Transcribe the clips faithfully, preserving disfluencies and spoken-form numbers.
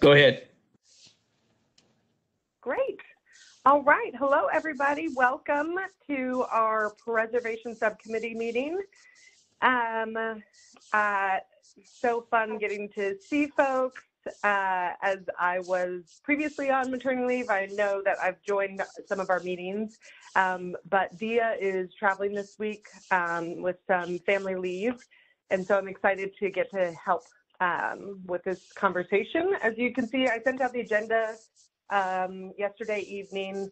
Go ahead. Great. All right. Hello, everybody. Welcome to our Preservation Subcommittee meeting. Um, uh, so fun getting to see folks. Uh, as I was previously on maternity leave, I know that I've joined some of our meetings, um, but Dia is traveling this week um, with some family leave, and so I'm excited to get to help um, with this conversation. As you can see, I sent out the agenda um, yesterday evening,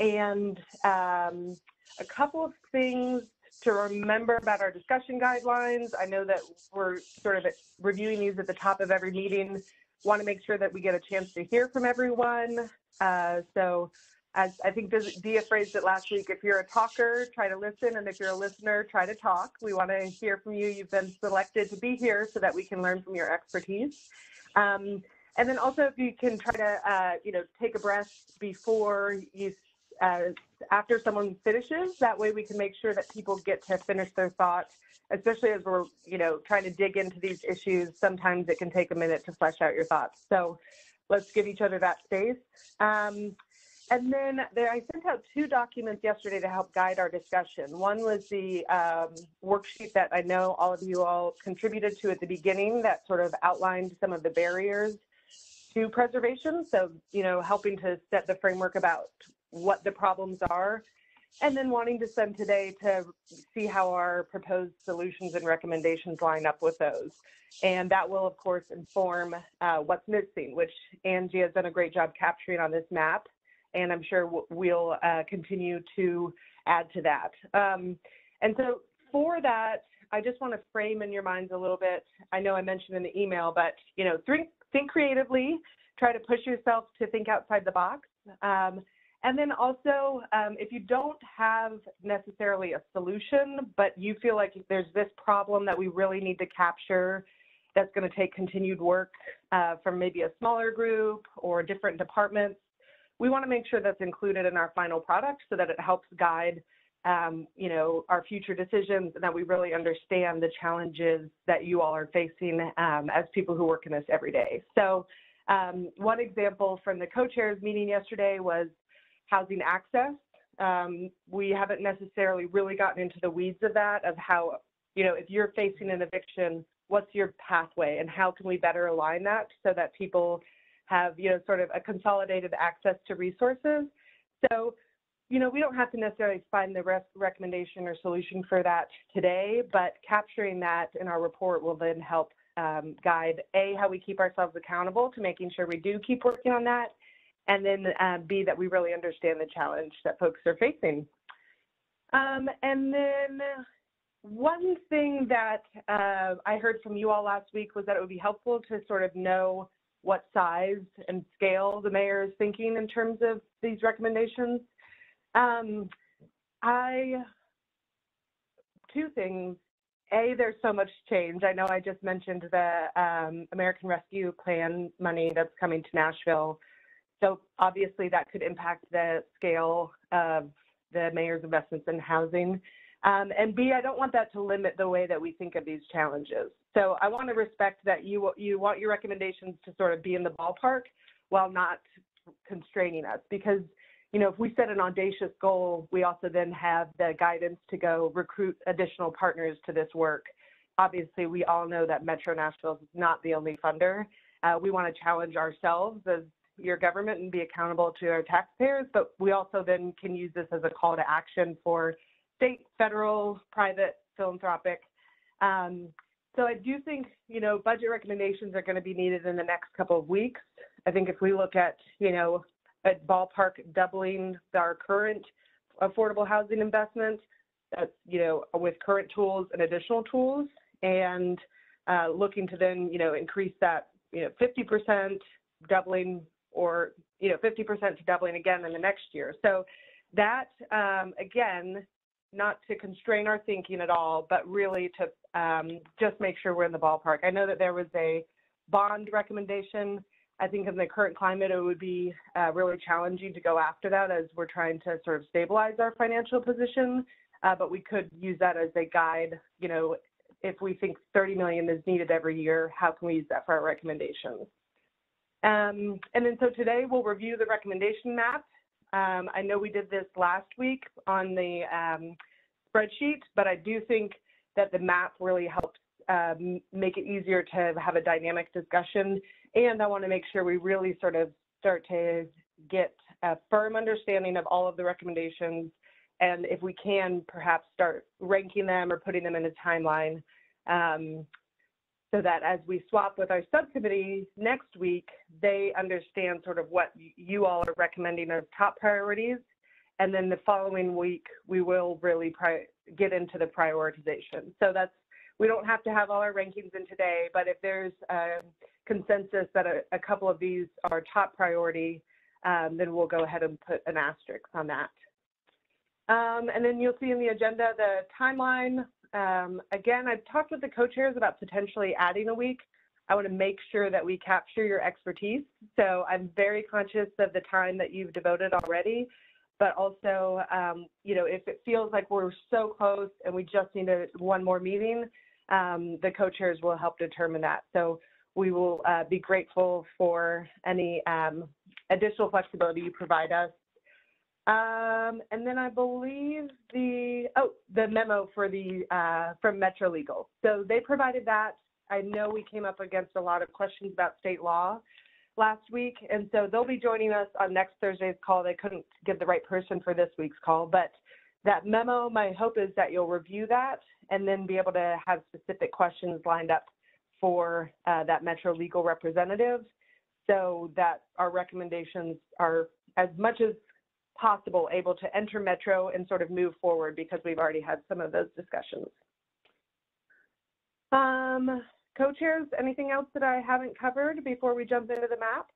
and um, a couple of things to remember about our discussion guidelines. I know that we're sort of reviewing these at the top of every meeting. Want to make sure that we get a chance to hear from everyone. Uh, so as I think Dia phrased it last week, if you're a talker, try to listen. And if you're a listener, try to talk. We want to hear from you. You've been selected to be here so that we can learn from your expertise. Um, and then also if you can try to, uh, you know, take a breath before you, uh, after someone finishes, that way we can make sure that people get to finish their thoughts, especially as we're, you know, trying to dig into these issues. Sometimes it can take a minute to flesh out your thoughts. So let's give each other that space. Um, and then there, I sent out two documents yesterday to help guide our discussion. One was the um, worksheet that I know all of you all contributed to at the beginning that sort of outlined some of the barriers to preservation. So, you know, helping to set the framework about what the problems are, and then wanting to send today to see how our proposed solutions and recommendations line up with those. And that will, of course, inform uh, what's missing, which Angie has done a great job capturing on this map. And I'm sure we'll uh, continue to add to that. Um, and so for that, I just want to frame in your minds a little bit. I know I mentioned in the email, but, you know, think, think creatively, try to push yourself to think outside the box. Um, And then also, um, if you don't have necessarily a solution, but you feel like there's this problem that we really need to capture, that's going to take continued work uh, from maybe a smaller group or different departments, we want to make sure that's included in our final product so that it helps guide, um, you know, our future decisions, and that we really understand the challenges that you all are facing um, as people who work in this every day. So um, one example from the co-chairs meeting yesterday was housing access. Um, we haven't necessarily really gotten into the weeds of that, of how, you know, if you're facing an eviction, what's your pathway and how can we better align that so that people have, you know, sort of a consolidated access to resources. So, you know, we don't have to necessarily find the rest recommendation or solution for that today, but capturing that in our report will then help um, guide, A, how we keep ourselves accountable to making sure we do keep working on that, and then uh, B, that we really understand the challenge that folks are facing. Um, and then one thing that uh, I heard from you all last week was that it would be helpful to sort of know what size and scale the mayor is thinking in terms of these recommendations. Um, I, two things. A, there's so much change. I know I just mentioned the um, American Rescue Plan money that's coming to Nashville. So obviously that could impact the scale of the mayor's investments in housing. Um, and B, I don't want that to limit the way that we think of these challenges. So I want to respect that you, you want your recommendations to sort of be in the ballpark while not constraining us. Because, you know, if we set an audacious goal, we also then have the guidance to go recruit additional partners to this work. Obviously, we all know that Metro Nashville is not the only funder. Uh, we want to challenge ourselves as your government and be accountable to our taxpayers, but we also then can use this as a call to action for state, federal, private, philanthropic. Um, so I do think, you know, budget recommendations are going to be needed in the next couple of weeks. I think if we look at, you know, at ballpark doubling our current affordable housing investment, that's, you know, with current tools and additional tools, and uh, looking to then, you know, increase that, you know, fifty percent doubling, or, you know, fifty percent to doubling again in the next year. So that, um, again, not to constrain our thinking at all, but really to um, just make sure we're in the ballpark. I know that there was a bond recommendation. I think in the current climate, it would be uh, really challenging to go after that as we're trying to sort of stabilize our financial position, uh, but we could use that as a guide. You know, if we think thirty million is needed every year, how can we use that for our recommendations? Um, and then so today we'll review the recommendation map. Um, I know we did this last week on the um, spreadsheet, but I do think that the map really helps um, make it easier to have a dynamic discussion. And I want to make sure we really sort of start to get a firm understanding of all of the recommendations. And if we can, perhaps start ranking them or putting them in a timeline, um, so that as we swap with our subcommittee next week, they understand sort of what you all are recommending as top priorities. And then the following week, we will really pri get into the prioritization. So that's, we don't have to have all our rankings in today, but if there's a consensus that a, a couple of these are top priority, um, then we'll go ahead and put an asterisk on that. Um, and then you'll see in the agenda the timeline. Um, again, I've talked with the co-chairs about potentially adding a week. I want to make sure that we capture your expertise. So I'm very conscious of the time that you've devoted already, but also, um, you know, if it feels like we're so close and we just need a, one more meeting, um, the co-chairs will help determine that. So we will uh, be grateful for any um, additional flexibility you provide us. Um, and then I believe the, oh, the memo for the, uh, from Metro Legal. So they provided that. I know we came up against a lot of questions about state law last week. And so they'll be joining us on next Thursday's call. They couldn't get the right person for this week's call, but that memo, my hope is that you'll review that and then be able to have specific questions lined up for uh, that Metro Legal representative, so that our recommendations are as much as possible able to enter Metro and sort of move forward, because we've already had some of those discussions. Um, co-chairs, anything else that I haven't covered before we jump into the map?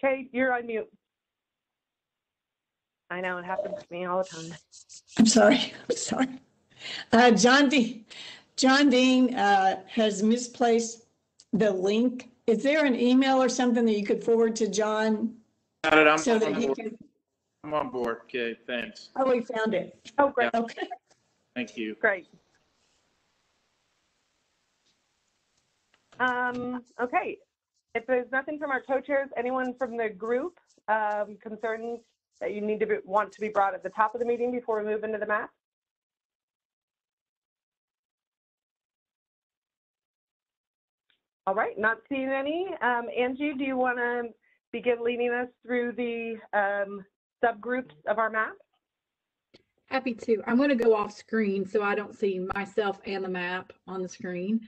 Kay, you're on mute. I know, it happens to me all the time. I'm sorry, I'm sorry. Uh, John Dean, John Dean uh, has misplaced the link. Is there an email or something that you could forward to John? Got it. I'm, so that on, he board. Can... I'm on board. Okay, thanks. Oh, we found it. Oh, great. Yeah. Okay. Thank you. Great. Um, okay. If there's nothing from our co-chairs, anyone from the group, um, concerns that you need to be, want to be brought at the top of the meeting before we move into the map? All right, not seeing any. Um, Angie, do you want to begin leading us through the um, subgroups of our map? Happy to. I'm going to go off screen so I don't see myself and the map on the screen.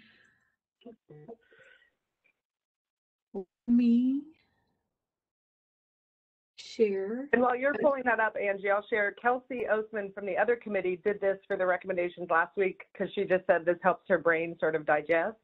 Let me share. And while you're pulling that up, Angie, I'll share Kelsey Oseman from the other committee did this for the recommendations last week, because she just said this helps her brain sort of digest.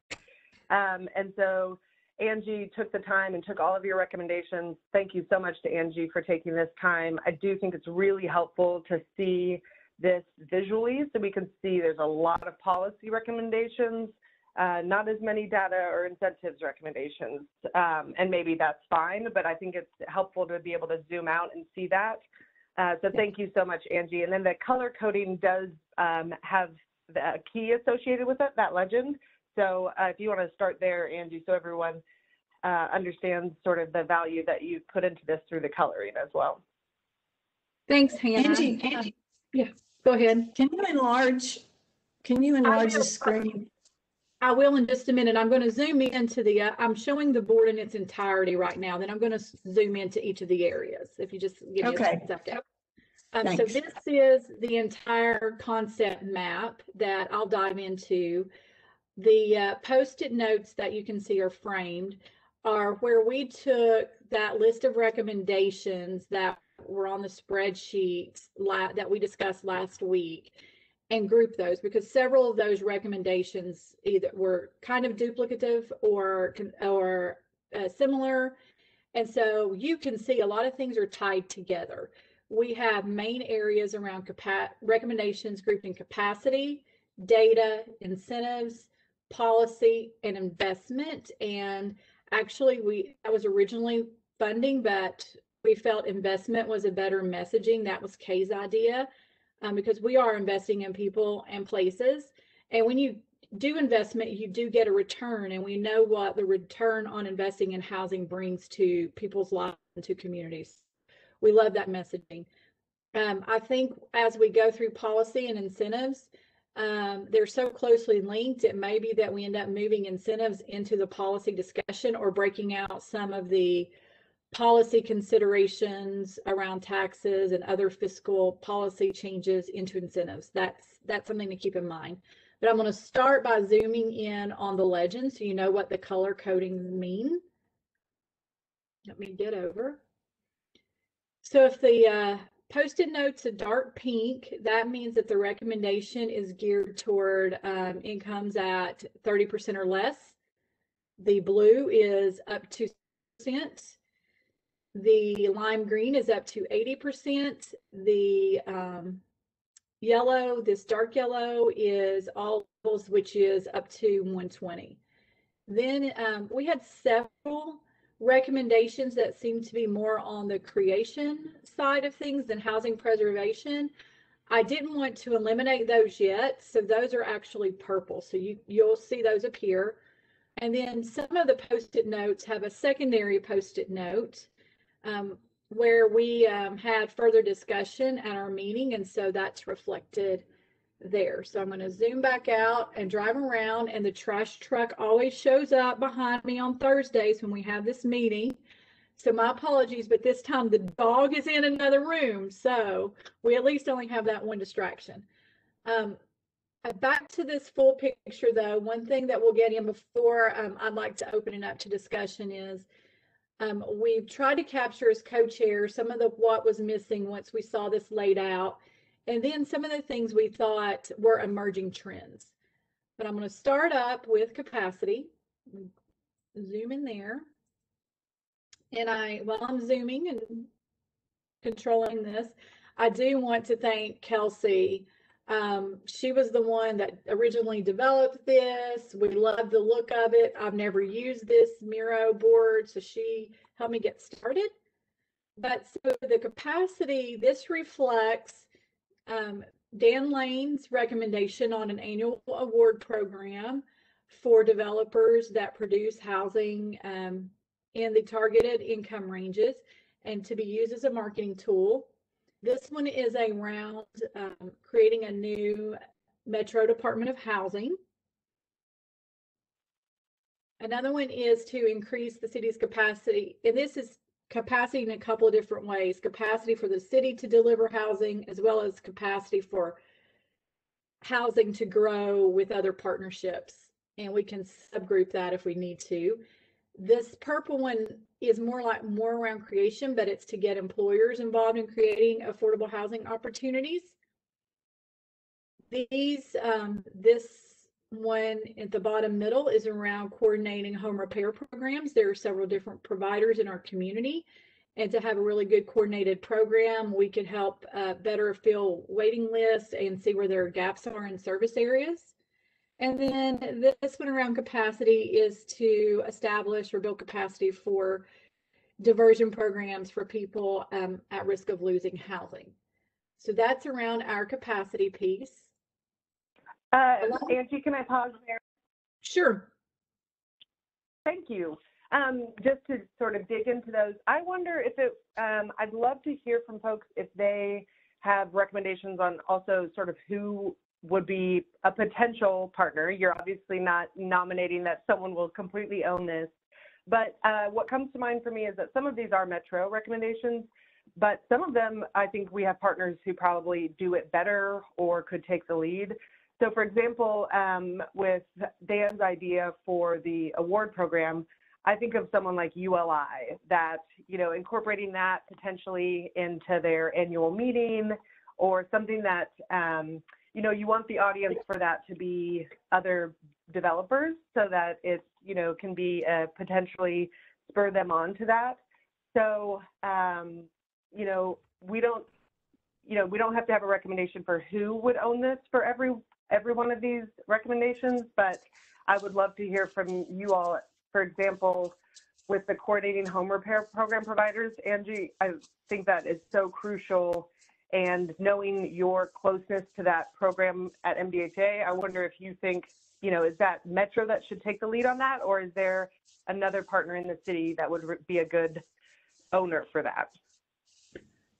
Um, and so Angie took the time and took all of your recommendations. Thank you so much to Angie for taking this time. I do think it's really helpful to see this visually, so we can see there's a lot of policy recommendations, uh, not as many data or incentives recommendations. Um, and maybe that's fine, but I think it's helpful to be able to zoom out and see that. Uh, so thank you so much, Angie. And then the color coding does um, have a key associated with it, that legend. So uh, if you want to start there, Angie, so everyone uh, understands sort of the value that you put into this through the coloring as well. Thanks, Hannah. Angie, Angie. Yeah, go ahead. Can you enlarge, can you enlarge the screen? I will in just a minute. I'm going to zoom into the, uh, I'm showing the board in its entirety right now, then I'm going to zoom into each of the areas. If you just give me okay. a thumbs up. Um, so this is the entire concept map that I'll dive into. The uh, post-it notes that you can see are framed are where we took that list of recommendations that were on the spreadsheets that we discussed last week and grouped those, because several of those recommendations either were kind of duplicative or, or uh, similar. And so you can see a lot of things are tied together. We have main areas around recommendations grouped in capacity, data, incentives, policy and investment. And actually we that was originally funding, but we felt investment was a better messaging. That was Kay's idea. um, because we are investing in people and places. And when you do investment, you do get a return, and we know what the return on investing in housing brings to people's lives and to communities. We love that messaging. Um, I think as we go through policy and incentives, um, they're so closely linked, it may be that we end up moving incentives into the policy discussion or breaking out some of the policy considerations around taxes and other fiscal policy changes into incentives. That's, that's something to keep in mind. But I'm going to start by zooming in on the legend so you know what the color codings mean. Let me get over. So if the uh, Post-it notes are dark pink, that means that the recommendation is geared toward um, incomes at thirty percent or less. The blue is up to six percent. The lime green is up to eighty percent. The um, yellow, this dark yellow, is all levels, which is up to one twenty. Then um, we had several recommendations that seem to be more on the creation side of things than housing preservation. I didn't want to eliminate those yet, so those are actually purple. So you, you'll see those appear. And then some of the post-it notes have a secondary post-it note um, where we um, had further discussion at our meeting, and so that's reflected there. So I'm going to zoom back out and drive around, and the trash truck always shows up behind me on Thursdays when we have this meeting. So my apologies, but this time the dog is in another room, so we at least only have that one distraction. Um, back to this full picture, though, one thing that we'll get in before um, I'd like to open it up to discussion is um, we've tried to capture as co-chairs some of the what was missing once we saw this laid out. And then some of the things we thought were emerging trends. But I'm going to start up with capacity. Zoom in there. And I, while I'm zooming and controlling this, I do want to thank Kelsey. Um, she was the one that originally developed this. We love the look of it. I've never used this Miro board, so she helped me get started. But so the capacity, this reflects Um, Dan Lane's recommendation on an annual award program for developers that produce housing um, in the targeted income ranges and to be used as a marketing tool. This one is around um, creating a new Metro Department of Housing. Another one is to increase the city's capacity, and this is capacity in a couple of different ways. Capacity for the city to deliver housing, as well as capacity for housing to grow with other partnerships. And we can subgroup that if we need to. This purple one is more like more around creation, but it's to get employers involved in creating affordable housing opportunities. These, um, this one at the bottom middle is around coordinating home repair programs. There are several different providers in our community, and to have a really good coordinated program, we could help uh, better fill waiting lists and see where their gaps are in service areas. And then this one around capacity is to establish or build capacity for diversion programs for people um, at risk of losing housing. So that's around our capacity piece. Uh, Angie, can I pause there? Sure. Thank you. Um, just to sort of dig into those, I wonder if it, um, I'd love to hear from folks if they have recommendations on also sort of who would be a potential partner. You're obviously not nominating that someone will completely own this, but uh, what comes to mind for me is that some of these are Metro recommendations, but some of them, I think we have partners who probably do it better or could take the lead. So, for example, um, with Dan's idea for the award program, I think of someone like U L I that, you know, incorporating that potentially into their annual meeting or something that, um, you know, you want the audience for that to be other developers so that it, you know, can be uh, potentially spur them on to that. So, um, you know, we don't, you know, we don't have to have a recommendation for who would own this for every every one of these recommendations, but I would love to hear from you all. For example, with the coordinating home repair program providers, Angie, I think that is so crucial And knowing your closeness to that program at M D H A, I wonder if you think, you know, is that Metro that should take the lead on that, or is there another partner in the city that would be a good owner for that?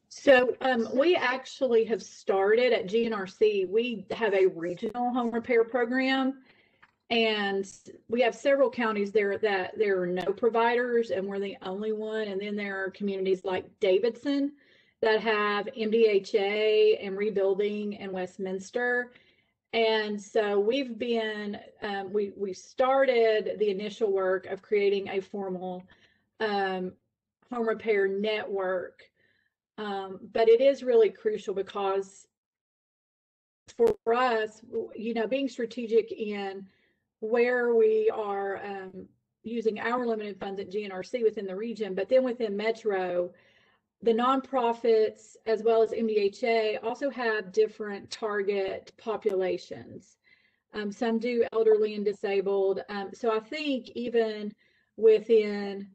So um, we actually have started at G N R C. We have a regional home repair program, and we have several counties there that there are no providers, and we're the only one. And then there are communities like Davidson that have M D H A and Rebuilding and Westminster. And so we've been, um, we, we started the initial work of creating a formal um, home repair network. Um, but it is really crucial because for us, you know, being strategic in where we are um, using our limited funds at G N R C within the region, but then within Metro, the nonprofits as well as M D H A also have different target populations. Um, some do elderly and disabled. Um, so I think even within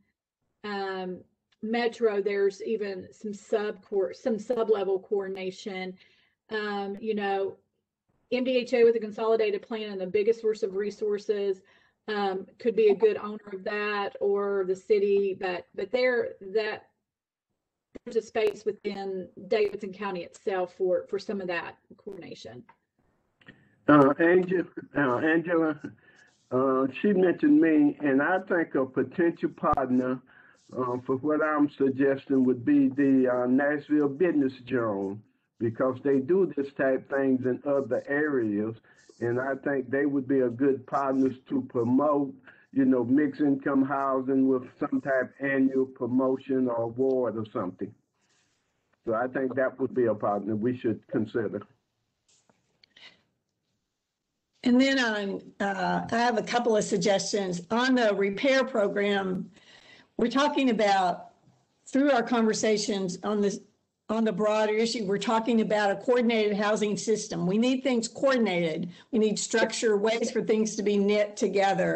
um, Metro, there's even some sub core, some sub-level coordination. Um, you know, M D H A with a consolidated plan and the biggest source of resources um, could be a good owner of that, or the city. But but there that there's a space within Davidson County itself for for some of that coordination. Uh, Angela, uh, Angela uh, she mentioned me, and I think a potential partner Uh, for what I'm suggesting would be the uh, Nashville Business Journal, because they do this type things in other areas, and I think they would be a good partners to promote, you know, mixed income housing with some type of annual promotion or award or something. So I think that would be a partner we should consider. And then on, uh, I have a couple of suggestions on the repair program. We're talking about, through our conversations on this, on the broader issue, we're talking about a coordinated housing system. We need things coordinated. We need structure, ways for things to be knit together.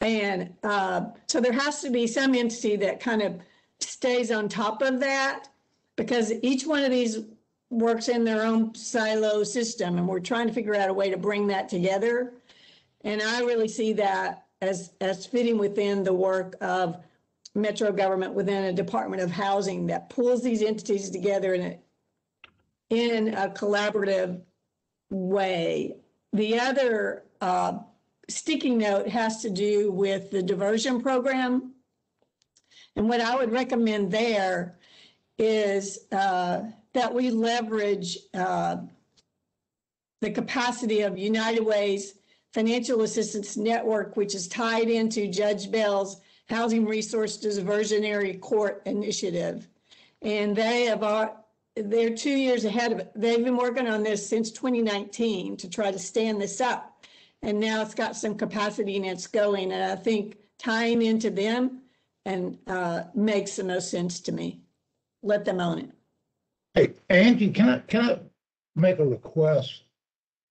And uh, so there has to be some entity that kind of stays on top of that, because each one of these works in their own silo system, and we're trying to figure out a way to bring that together. And I really see that as, as fitting within the work of Metro government within a Department of Housing that pulls these entities together in a, in a collaborative way. The other uh, sticky note has to do with the diversion program. And what I would recommend there is uh, that we leverage uh, the capacity of United Way's Financial Assistance Network, which is tied into Judge Bell's Housing Resource Diversionary Court Initiative. And they have, they're two years ahead of it. They've been working on this since twenty nineteen to try to stand this up. And now it's got some capacity and it's going. And I think tying into them and uh, makes the most sense to me. Let them own it. Hey, Angie, can I, can I make a request?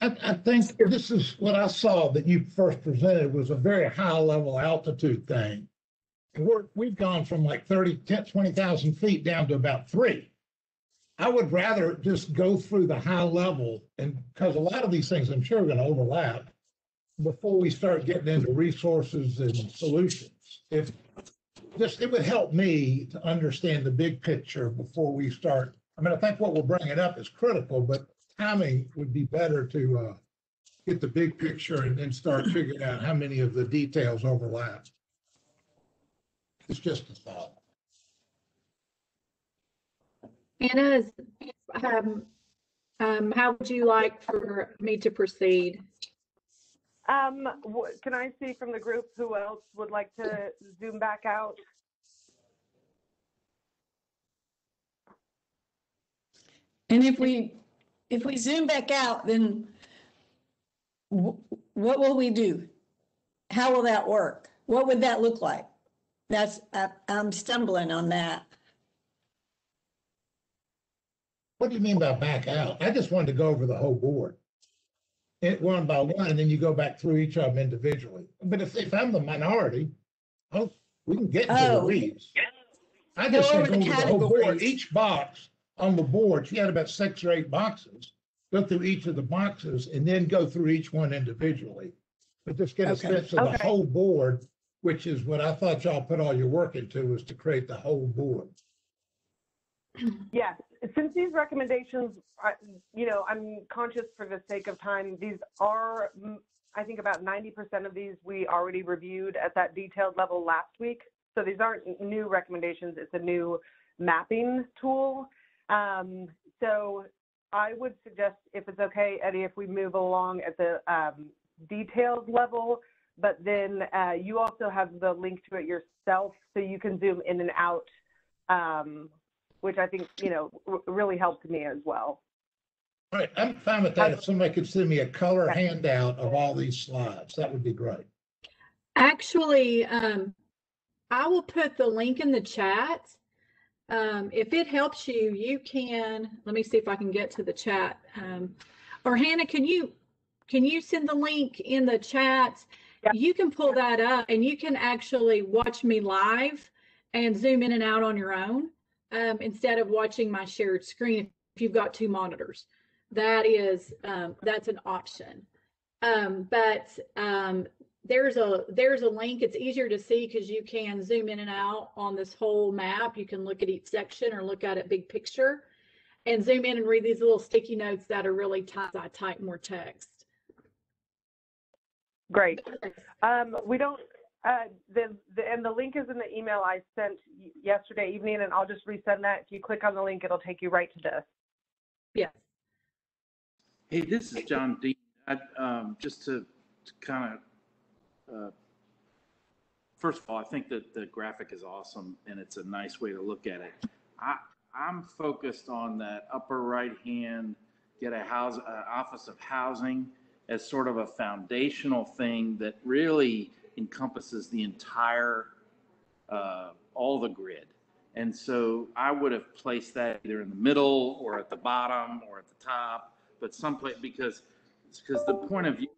I, I think this is what I saw that you first presented was a very high level altitude thing. We're, we've gone from like thirty, twenty thousand feet down to about three. I would rather just go through the high level, and because a lot of these things I'm sure are going to overlap before we start getting into resources and solutions. If just it would help me to understand the big picture before we start. I mean, I think what we're bringing up is critical, but timing would be better to uh, get the big picture and then start figuring out how many of the details overlap. It's just a thought. Anna, um, um, how would you like for me to proceed? Um, can I see from the group who else would like to zoom back out? And if we If we zoom back out, then w what will we do? How will that work? What would that look like? That's I, I'm stumbling on that. What do you mean by back out? I just wanted to go over the whole board, it one by one, and then you go back through each of them individually. But if, if I'm the minority, I'll, we can get into oh, the weeds. I just go over the, over the whole board, each box. on the board, she had about six or eight boxes. Go through each of the boxes and then go through each one individually. But just get a okay. sense of okay. the whole board, which is what I thought y'all put all your work into, was to create the whole board. Yes, since these recommendations, you know, I'm conscious for the sake of time, these are, I think about ninety percent of these we already reviewed at that detailed level last week. So these aren't new recommendations, it's a new mapping tool. Um, so I would suggest, if it's okay, Eddie, if we move along at the um, detailed level, but then uh, you also have the link to it yourself, so you can zoom in and out, um, which I think, you know, r really helped me as well. All right, I'm fine with that. If somebody could send me a color yeah. handout of all these slides, that would be great. Actually, um, I will put the link in the chat. Um, if it helps you, you can, let me see if I can get to the chat. Um, or Hannah, can you, can you send the link in the chat? Yeah. You can pull that up and you can actually watch me live and zoom in and out on your own, um, instead of watching my shared screen. If you've got two monitors, that is, um, that's an option. Um, but, um, There's a there's a link. It's easier to see because you can zoom in and out on this whole map. You can look at each section or look at it big picture and zoom in and read these little sticky notes that are really tight. I type more text. Great. Um, we don't uh, the, the and the link is in the email I sent yesterday evening, and I'll just resend that. If you click on the link, it'll take you right to this. Yes. Hey, this is John Dean. I, um, just to, to kind of. Uh, first of all, I think that the graphic is awesome and it's a nice way to look at it. I, I'm focused on that upper right hand, get a house, uh, office of housing as sort of a foundational thing that really encompasses the entire, uh, all the grid. And so I would have placed that either in the middle or at the bottom or at the top, but someplace, because, because the point of view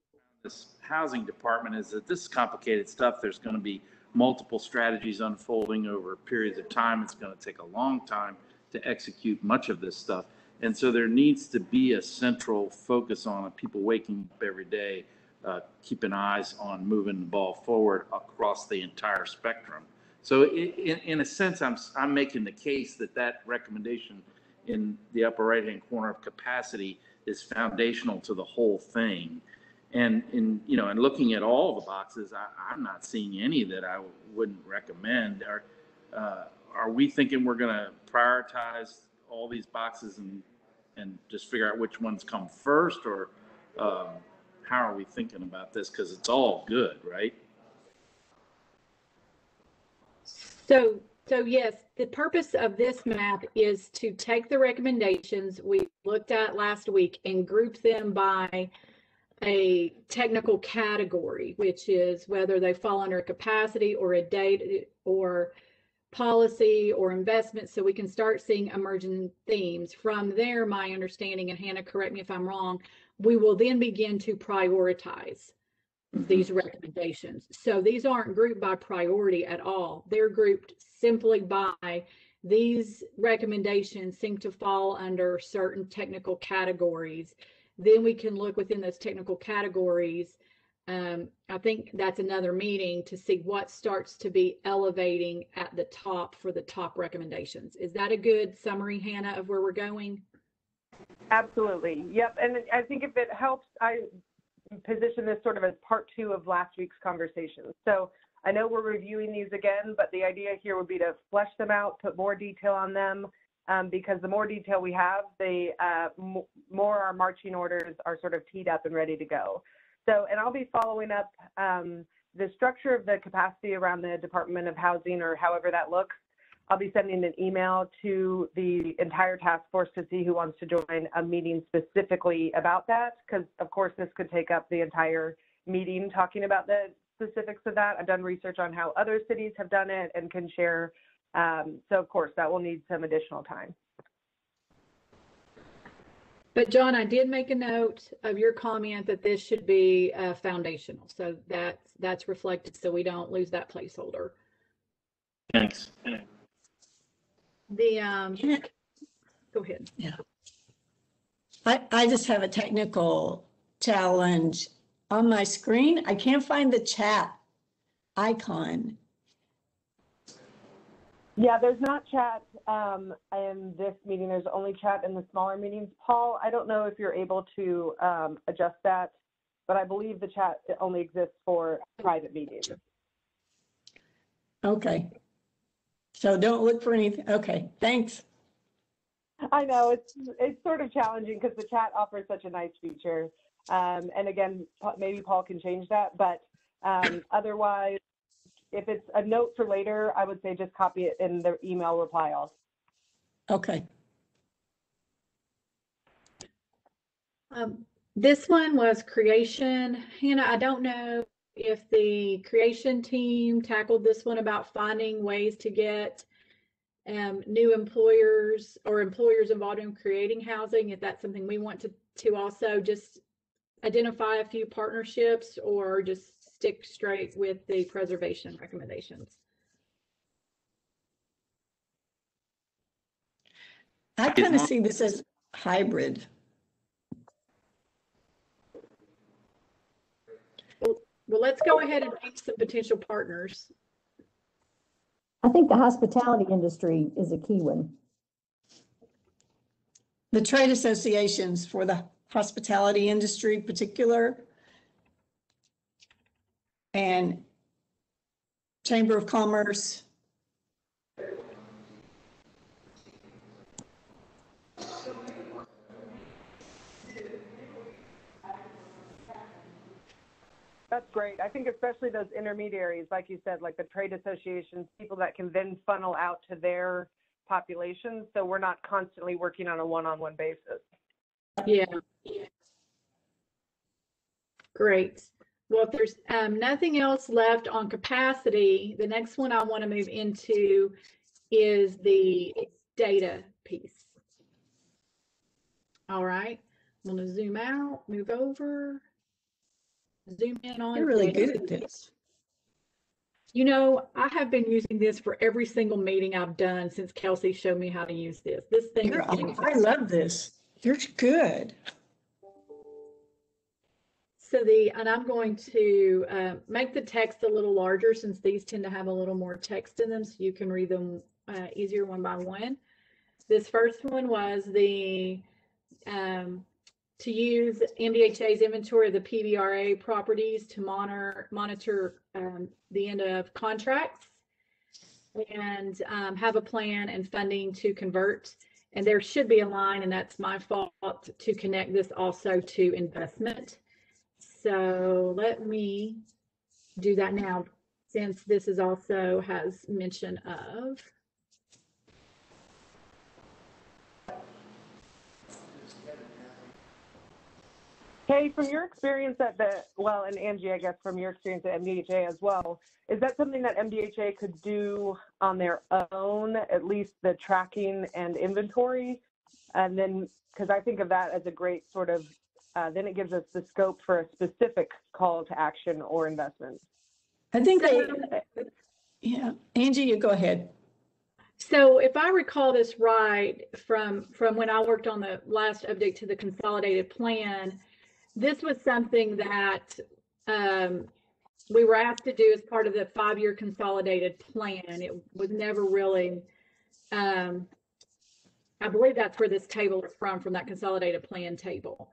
this housing department is that this is complicated stuff. There's going to be multiple strategies unfolding over periods of time. It's going to take a long time to execute much of this stuff. And so there needs to be a central focus on it. People waking up every day, uh, keeping eyes on moving the ball forward across the entire spectrum. So in, in a sense, I'm, I'm making the case that that recommendation in the upper right-hand corner of capacity is foundational to the whole thing. And in, you know, and looking at all the boxes, I, I'm not seeing any that I wouldn't recommend. Are, uh, are we thinking we're going to prioritize all these boxes and and just figure out which ones come first, or um, how are we thinking about this? Because it's all good, right? So, so yes, the purpose of this map is to take the recommendations we looked at last week and group them by a technical category, which is whether they fall under capacity or a data or policy or investment, so we can start seeing emerging themes. From there, my understanding, and Hannah, correct me if I'm wrong, we will then begin to prioritize these recommendations. So these aren't grouped by priority at all. They're grouped simply by these recommendations seem to fall under certain technical categories. Then we can look within those technical categories. Um, I think that's another meeting to see what starts to be elevating at the top for the top recommendations. Is that a good summary, Hannah, of where we're going? Absolutely. Yep. And I think if it helps, I position this sort of as part two of last week's conversation. So I know we're reviewing these again, but the idea here would be to flesh them out, put more detail on them. Um, because the more detail we have, the uh, m more our marching orders are sort of teed up and ready to go. So, and I'll be following up um, the structure of the capacity around the Department of Housing, or however that looks. I'll be sending an email to the entire task force to see who wants to join a meeting specifically about that, because of course this could take up the entire meeting talking about the specifics of that. I've done research on how other cities have done it and can share. Um, so of course that will need some additional time. But John, I did make a note of your comment that this should be uh, foundational. So that's, that's reflected, so we don't lose that placeholder. Thanks. The, um, Go ahead. Yeah. I, I just have a technical challenge. On my screen, I can't find the chat icon. Yeah, there's not chat um, in this meeting. There's only chat in the smaller meetings. Paul, I don't know if you're able to um, adjust that, but I believe the chat only exists for private meetings. Okay. So don't look for anything. Okay, thanks. I know it's it's sort of challenging because the chat offers such a nice feature. Um, and again, maybe Paul can change that, but um, otherwise, if it's a note for later, I would say just copy it in the email reply all. Okay. Um, this one was creation. Hannah, I don't know if the creation team tackled this one about finding ways to get um, new employers or employers involved in creating housing. If that's something we want to, to also just identify a few partnerships or just stick straight with the preservation recommendations. I kind of see this as hybrid. Well, well, let's go ahead and name some potential partners. I think the hospitality industry is a key one. The trade associations for the hospitality industry in particular, and Chamber of Commerce. That's great. I think especially those intermediaries, like you said, like the trade associations, people that can then funnel out to their populations, so we're not constantly working on a one-on-one basis. Yeah. Great. Well, if there's um, nothing else left on capacity, the next one I want to move into is the data piece. All right. I'm going to zoom out, move over, zoom in on. You're really good at this. You know, I have been using this for every single meeting I've done since Kelsey showed me how to use this. This thing. You're, I love this. You're good. So the, and I'm going to uh, make the text a little larger since these tend to have a little more text in them so you can read them uh, easier one by one. This first one was the, um, to use M D H A's inventory of the P B R A properties to monitor, monitor um, the end of contracts and um, have a plan and funding to convert. And there should be a line, and that's my fault, to connect this also to investment. So let me do that now, since this is also has mention of. Kay, from your experience at the, well, and Angie, I guess, from your experience at M D H A as well, is that something that M D H A could do on their own, at least the tracking and inventory? And then, because I think of that as a great sort of, uh, then it gives us the scope for a specific call to action or investment. I think so, they, yeah, Angie, you go ahead. So if I recall this right from, from when I worked on the last update to the consolidated plan, this was something that um, we were asked to do as part of the five-year consolidated plan. It was never really, um, I believe that's where this table is from, from that consolidated plan table,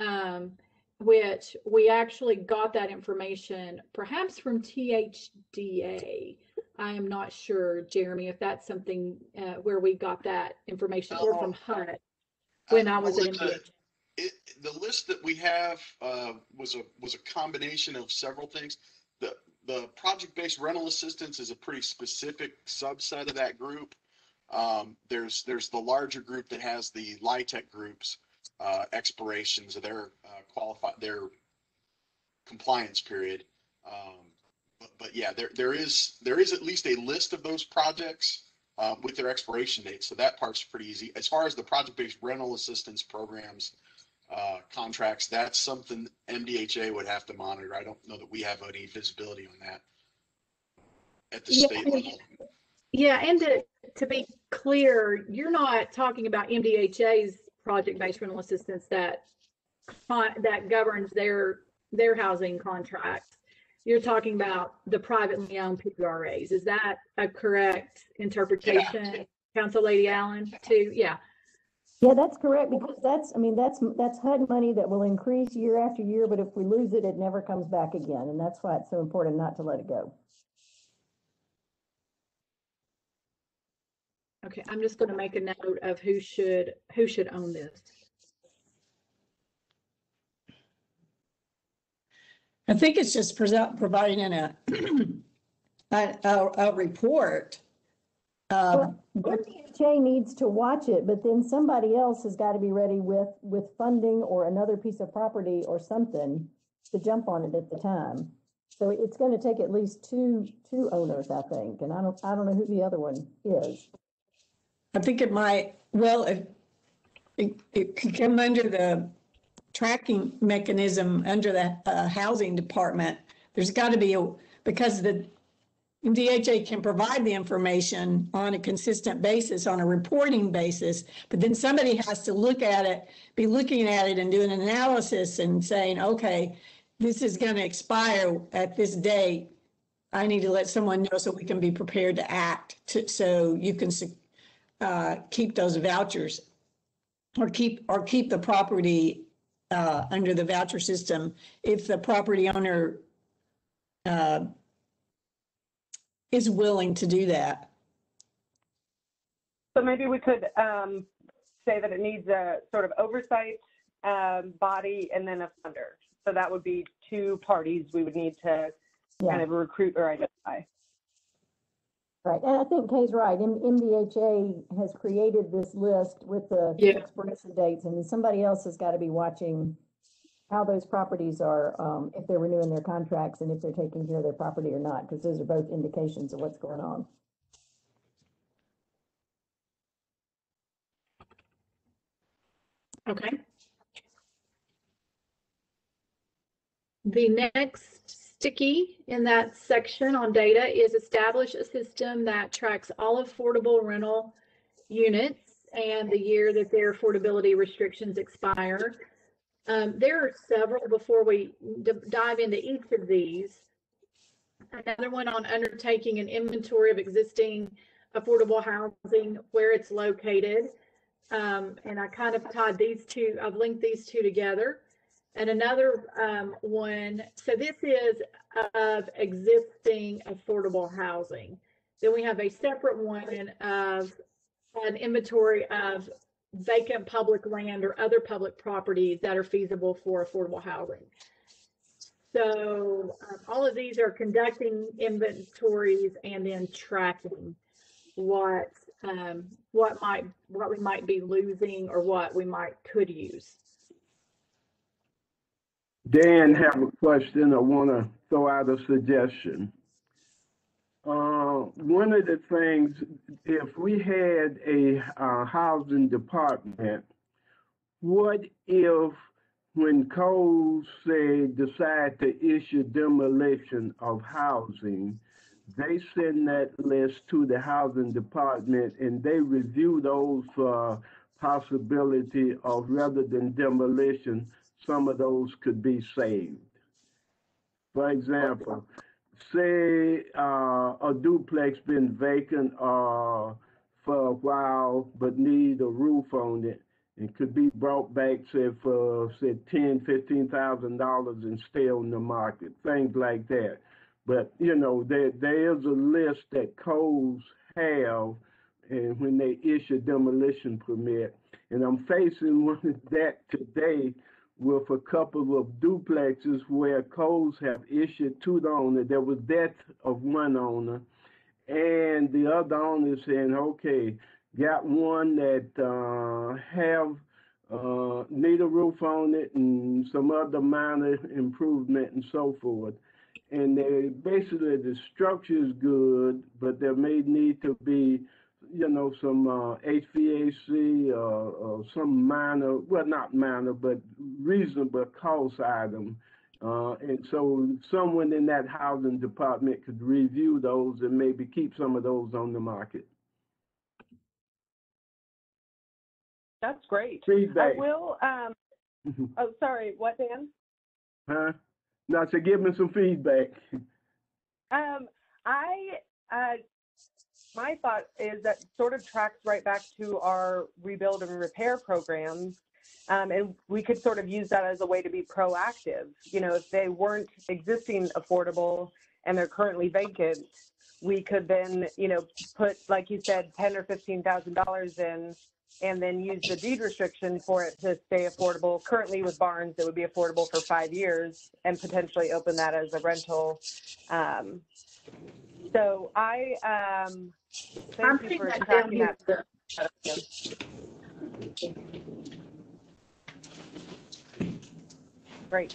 um, which we actually got that information, perhaps from T H D A. I am not sure, Jeremy, if that's something uh, where we got that information or from H U D when I was in M D H A. It, the list that we have uh, was a was a combination of several things. The the project-based rental assistance is a pretty specific subset of that group. Um, there's there's the larger group that has the L I H T C groups uh, expirations of their uh, qualify their compliance period. Um, but, but yeah, there there is there is at least a list of those projects uh, with their expiration dates. So that part's pretty easy. As far as the project-based rental assistance programs. Uh, contracts, that's something M D H A would have to monitor. I don't know that we have any visibility on that at the yeah, state level. Yeah, and to, to be clear, you're not talking about M D H A's project-based rental assistance that that governs their their housing contracts. You're talking about the privately owned P B R As. Is that a correct interpretation, yeah. Council Lady Allen? Too, yeah. Yeah, that's correct, because that's, I mean, that's that's H U D money that will increase year after year, but if we lose it, it never comes back again, and that's why it's so important not to let it go. Okay, I'm just going to make a note of who should who should own this. I think it's just providing in a a, a, a report. Um, well, M D H A needs to watch it, but then somebody else has got to be ready with with funding or another piece of property or something to jump on it at the time. So it's going to take at least two two owners, I think, and I don't I don't know who the other one is. I think it might. Well, it it, it could come under the tracking mechanism under the uh, housing department. There's got to be a because the M D H A can provide the information on a consistent basis, on a reporting basis, but then somebody has to look at it, be looking at it and do an analysis and saying, okay, this is going to expire at this date. I need to let someone know so we can be prepared to act to, so you can uh, keep those vouchers or keep or keep the property uh, under the voucher system if the property owner uh, is willing to do that. So maybe we could um, say that it needs a sort of oversight um, body and then a funder. So that would be two parties we would need to yeah. kind of recruit or identify. Right, and I think Kay's right. M D H A has created this list with the yeah. expiration dates, and somebody else has got to be watching how those properties are, um, if they're renewing their contracts and if they're taking care of their property or not, because those are both indications of what's going on. Okay. The next sticky in that section on data is establish a system that tracks all affordable rental units and the year that their affordability restrictions expire. Um, there are several before we dive into each of these. Another one on undertaking an inventory of existing affordable housing where it's located. Um, and I kind of tied these two, I've linked these two together. And another um, one, so this is of existing affordable housing. Then we have a separate one of an inventory of vacant public land or other public properties that are feasible for affordable housing. So um, all of these are conducting inventories and then tracking what um, what might what we might be losing or what we might could use. Dan, have a question. I want to throw out a suggestion. Uh, one of the things, if we had a uh, housing department, what if when codes say decide to issue demolition of housing, they send that list to the housing department and they review those uh, possibility of rather than demolition, some of those could be saved. For example, say uh, a duplex been vacant uh, for a while, but need a roof on it, and could be brought back, say, for say ten, fifteen thousand dollars, and stay on the market. Things like that. But you know, there there's a list that codes have, and when they issue demolition permit, and I'm facing one of that today with a couple of duplexes where codes have issued to the owner. There was death of one owner, and the other owner saying, okay, got one that uh, have uh, need a roof on it and some other minor improvement and so forth. And they basically, the structure is good, but there may need to be, you know, some uh, H V A C or uh, uh, some minor, well, not minor, but reasonable cost item Uh, and so someone in that housing department could review those and maybe keep some of those on the market. That's great. Feedback. I will, um, oh, sorry, what, Dan? Huh? No, so give me some feedback. Um, I, uh, my thought is that sort of tracks right back to our rebuild and repair programs. Um, and we could sort of use that as a way to be proactive. You know, if they weren't existing affordable and they're currently vacant, we could then, you know, put, like you said, ten thousand or fifteen thousand dollars in and then use the deed restriction for it to stay affordable. Currently with Barnes, it would be affordable for five years and potentially open that as a rental. Um, so I um, thank I'm you for tracking that. that. Great.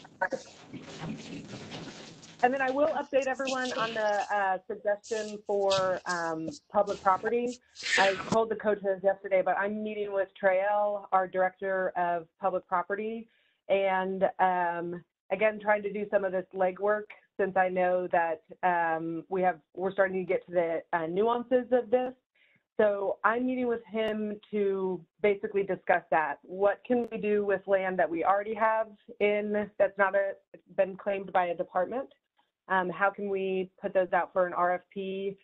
And then I will update everyone on the uh, suggestion for um, public property. I told the coaches yesterday, but I'm meeting with Treyell, our director of public property, and um, again, trying to do some of this legwork since I know that um, we have, we're starting to get to the uh, nuances of this. So I'm meeting with him to basically discuss that. What can we do with land that we already have in that's not a, been claimed by a department? Um, how can we put those out for an R F P?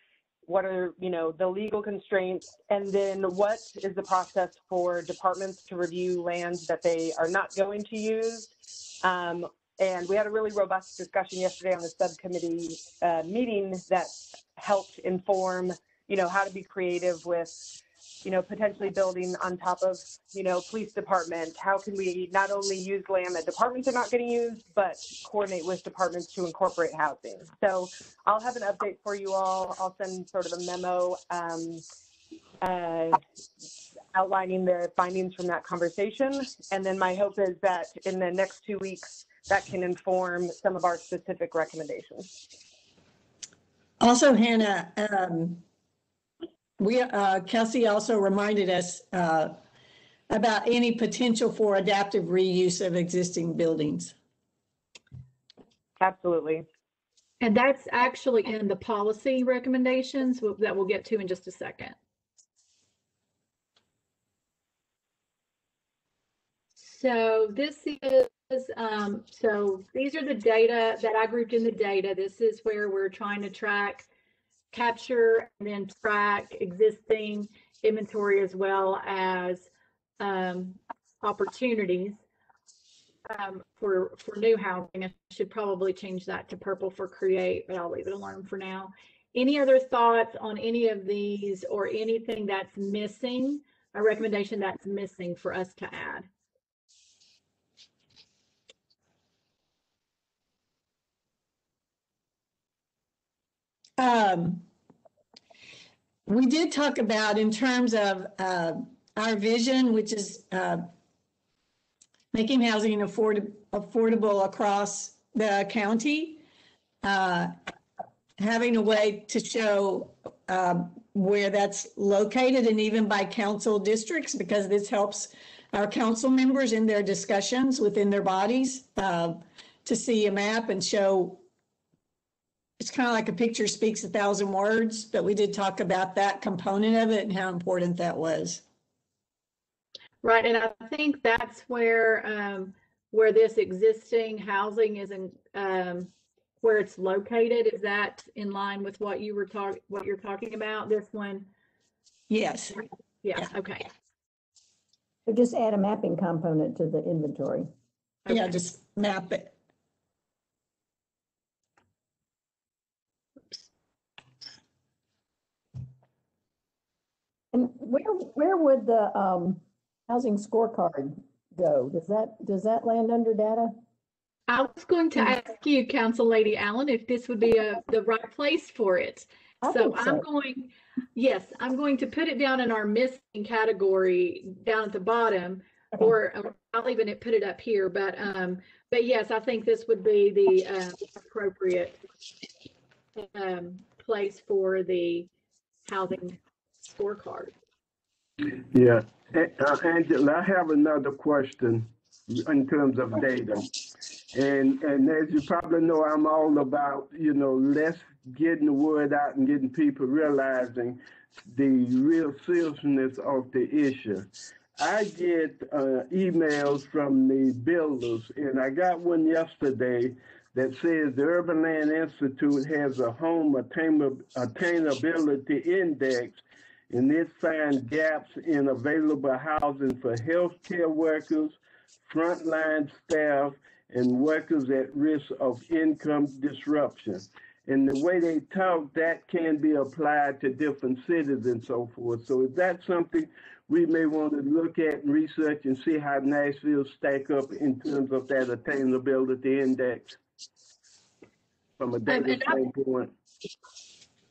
What are, you know, the legal constraints? And then what is the process for departments to review land that they are not going to use? Um, and we had a really robust discussion yesterday on the subcommittee uh, meeting that helped inform, you know, how to be creative with, you know, potentially building on top of, you know, police department. How can we not only use land that departments are not going to use, but coordinate with departments to incorporate housing? So I'll have an update for you all. I'll send sort of a memo um, uh, outlining the findings from that conversation. And then my hope is that in the next two weeks, that can inform some of our specific recommendations. Also, Hannah, um, We, uh, Kelsey also reminded us uh, about any potential for adaptive reuse of existing buildings. Absolutely. And that's actually in the policy recommendations that we'll get to in just a second. So this is, um, so these are the data that I grouped in the data. This is where we're trying to track capture and then track existing inventory as well as um, opportunities um, for, for new housing. I should probably change that to purple for create, but I'll leave it alone for now. Any other thoughts on any of these or anything that's missing, a recommendation that's missing for us to add? Um, we did talk about in terms of uh, our vision, which is uh, making housing afford affordable across the county, uh, having a way to show uh, where that's located and even by council districts, because this helps our council members in their discussions within their bodies uh, to see a map and show. It's kind of like a picture speaks a thousand words, but we did talk about that component of it and how important that was. Right, and I think that's where um, where this existing housing is in, um, where it's located. Is that in line with what you were talking, what you're talking about? This one. Yes. Yeah. yeah. Okay. So just add a mapping component to the inventory. Okay. Yeah, just map it. And where where would the um, housing scorecard go? Does that does that land under data? I was going to ask you, Council Lady Allen, if this would be a, the right place for it. I so, so I'm going, yes, I'm going to put it down in our missing category down at the bottom, okay. or, or I'll even it put it up here. But um, but yes, I think this would be the uh, appropriate um, place for the housing scorecard. Yeah, uh, Angela, I have another question in terms of data. And and as you probably know, I'm all about, you know, less getting the word out and getting people realizing the real seriousness of the issue. I get uh, emails from the builders, and I got one yesterday that says the Urban Land Institute has a home attain- attainability index, and it finds gaps in available housing for healthcare workers, frontline staff, and workers at risk of income disruption. And the way they talk, that can be applied to different cities and so forth. So is that something we may want to look at and research and see how Nashville stack up in terms of that attainability index from a data standpoint?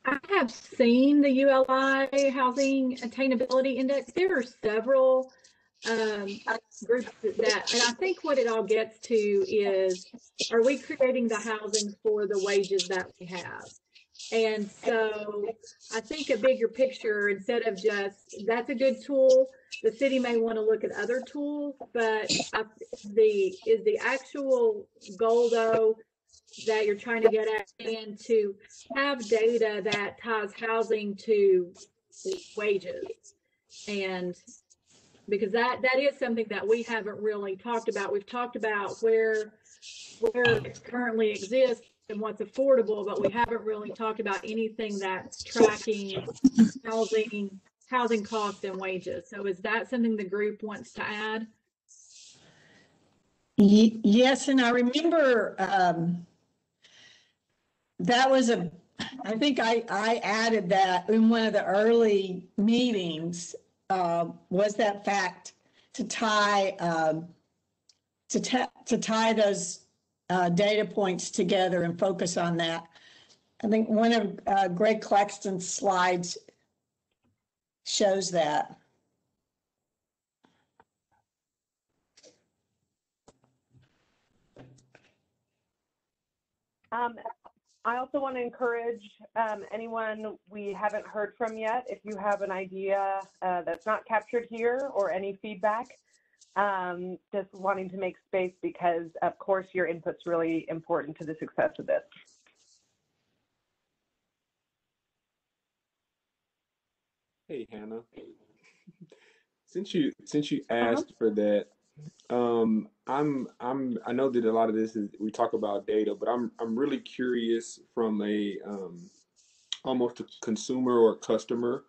I have seen the U L I housing attainability index. There are several um groups that, and I think what it all gets to is, are we creating the housing for the wages that we have? And so I think a bigger picture, instead of just that's a good tool, the city may want to look at other tools, but I, the is the actual goal though that you're trying to get at, and to have data that ties housing to wages. And because that, that is something that we haven't really talked about. We've talked about where, where it currently exists and what's affordable, but we haven't really talked about anything that's tracking housing, housing costs and wages. So is that something the group wants to add? Yes, and I remember um, that was a, I think I, I added that in one of the early meetings. Uh, was that fact to tie um, to, ta to tie those uh, data points together and focus on that. I think one of uh, Greg Claxton's slides shows that. Um, I also want to encourage um, anyone we haven't heard from yet, if you have an idea uh, that's not captured here or any feedback, um, just wanting to make space, because of course your input's really important to the success of this. Hey, Hannah, since you since you asked uh-huh. for that, um i'm i'm i know that a lot of this is, we talk about data, but i'm i'm really curious from a um almost a consumer or customer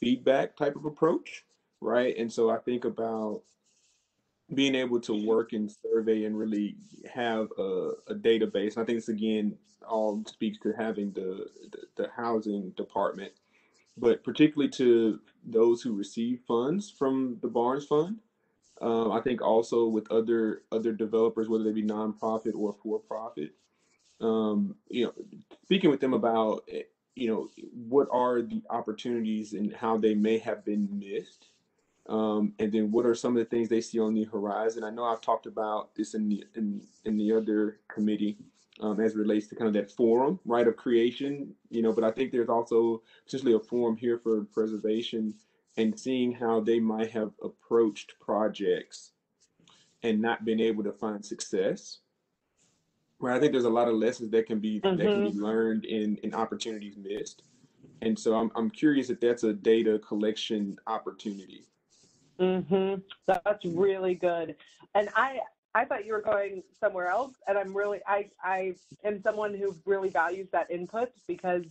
feedback type of approach, right? And so I think about being able to work and survey and really have a, a database, and I think this again all speaks to having the the, the housing department, but particularly to those who receive funds from the Barnes Fund. Um, I think also with other other developers, whether they be nonprofit or for profit, um, you know, speaking with them about, you know, what are the opportunities and how they may have been missed, um, and then what are some of the things they see on the horizon. I know I've talked about this in the in, in the other committee um, as it relates to kind of that forum, right, of creation, you know, but I think there's also potentially a forum here for preservation, and seeing how they might have approached projects and not been able to find success. Right, I think there's a lot of lessons that can be mm-hmm. that can be learned in, in opportunities missed. And so I'm I'm curious if that's a data collection opportunity. Mm-hmm. That's really good. And I I thought you were going somewhere else, and I'm really I I am someone who really values that input, because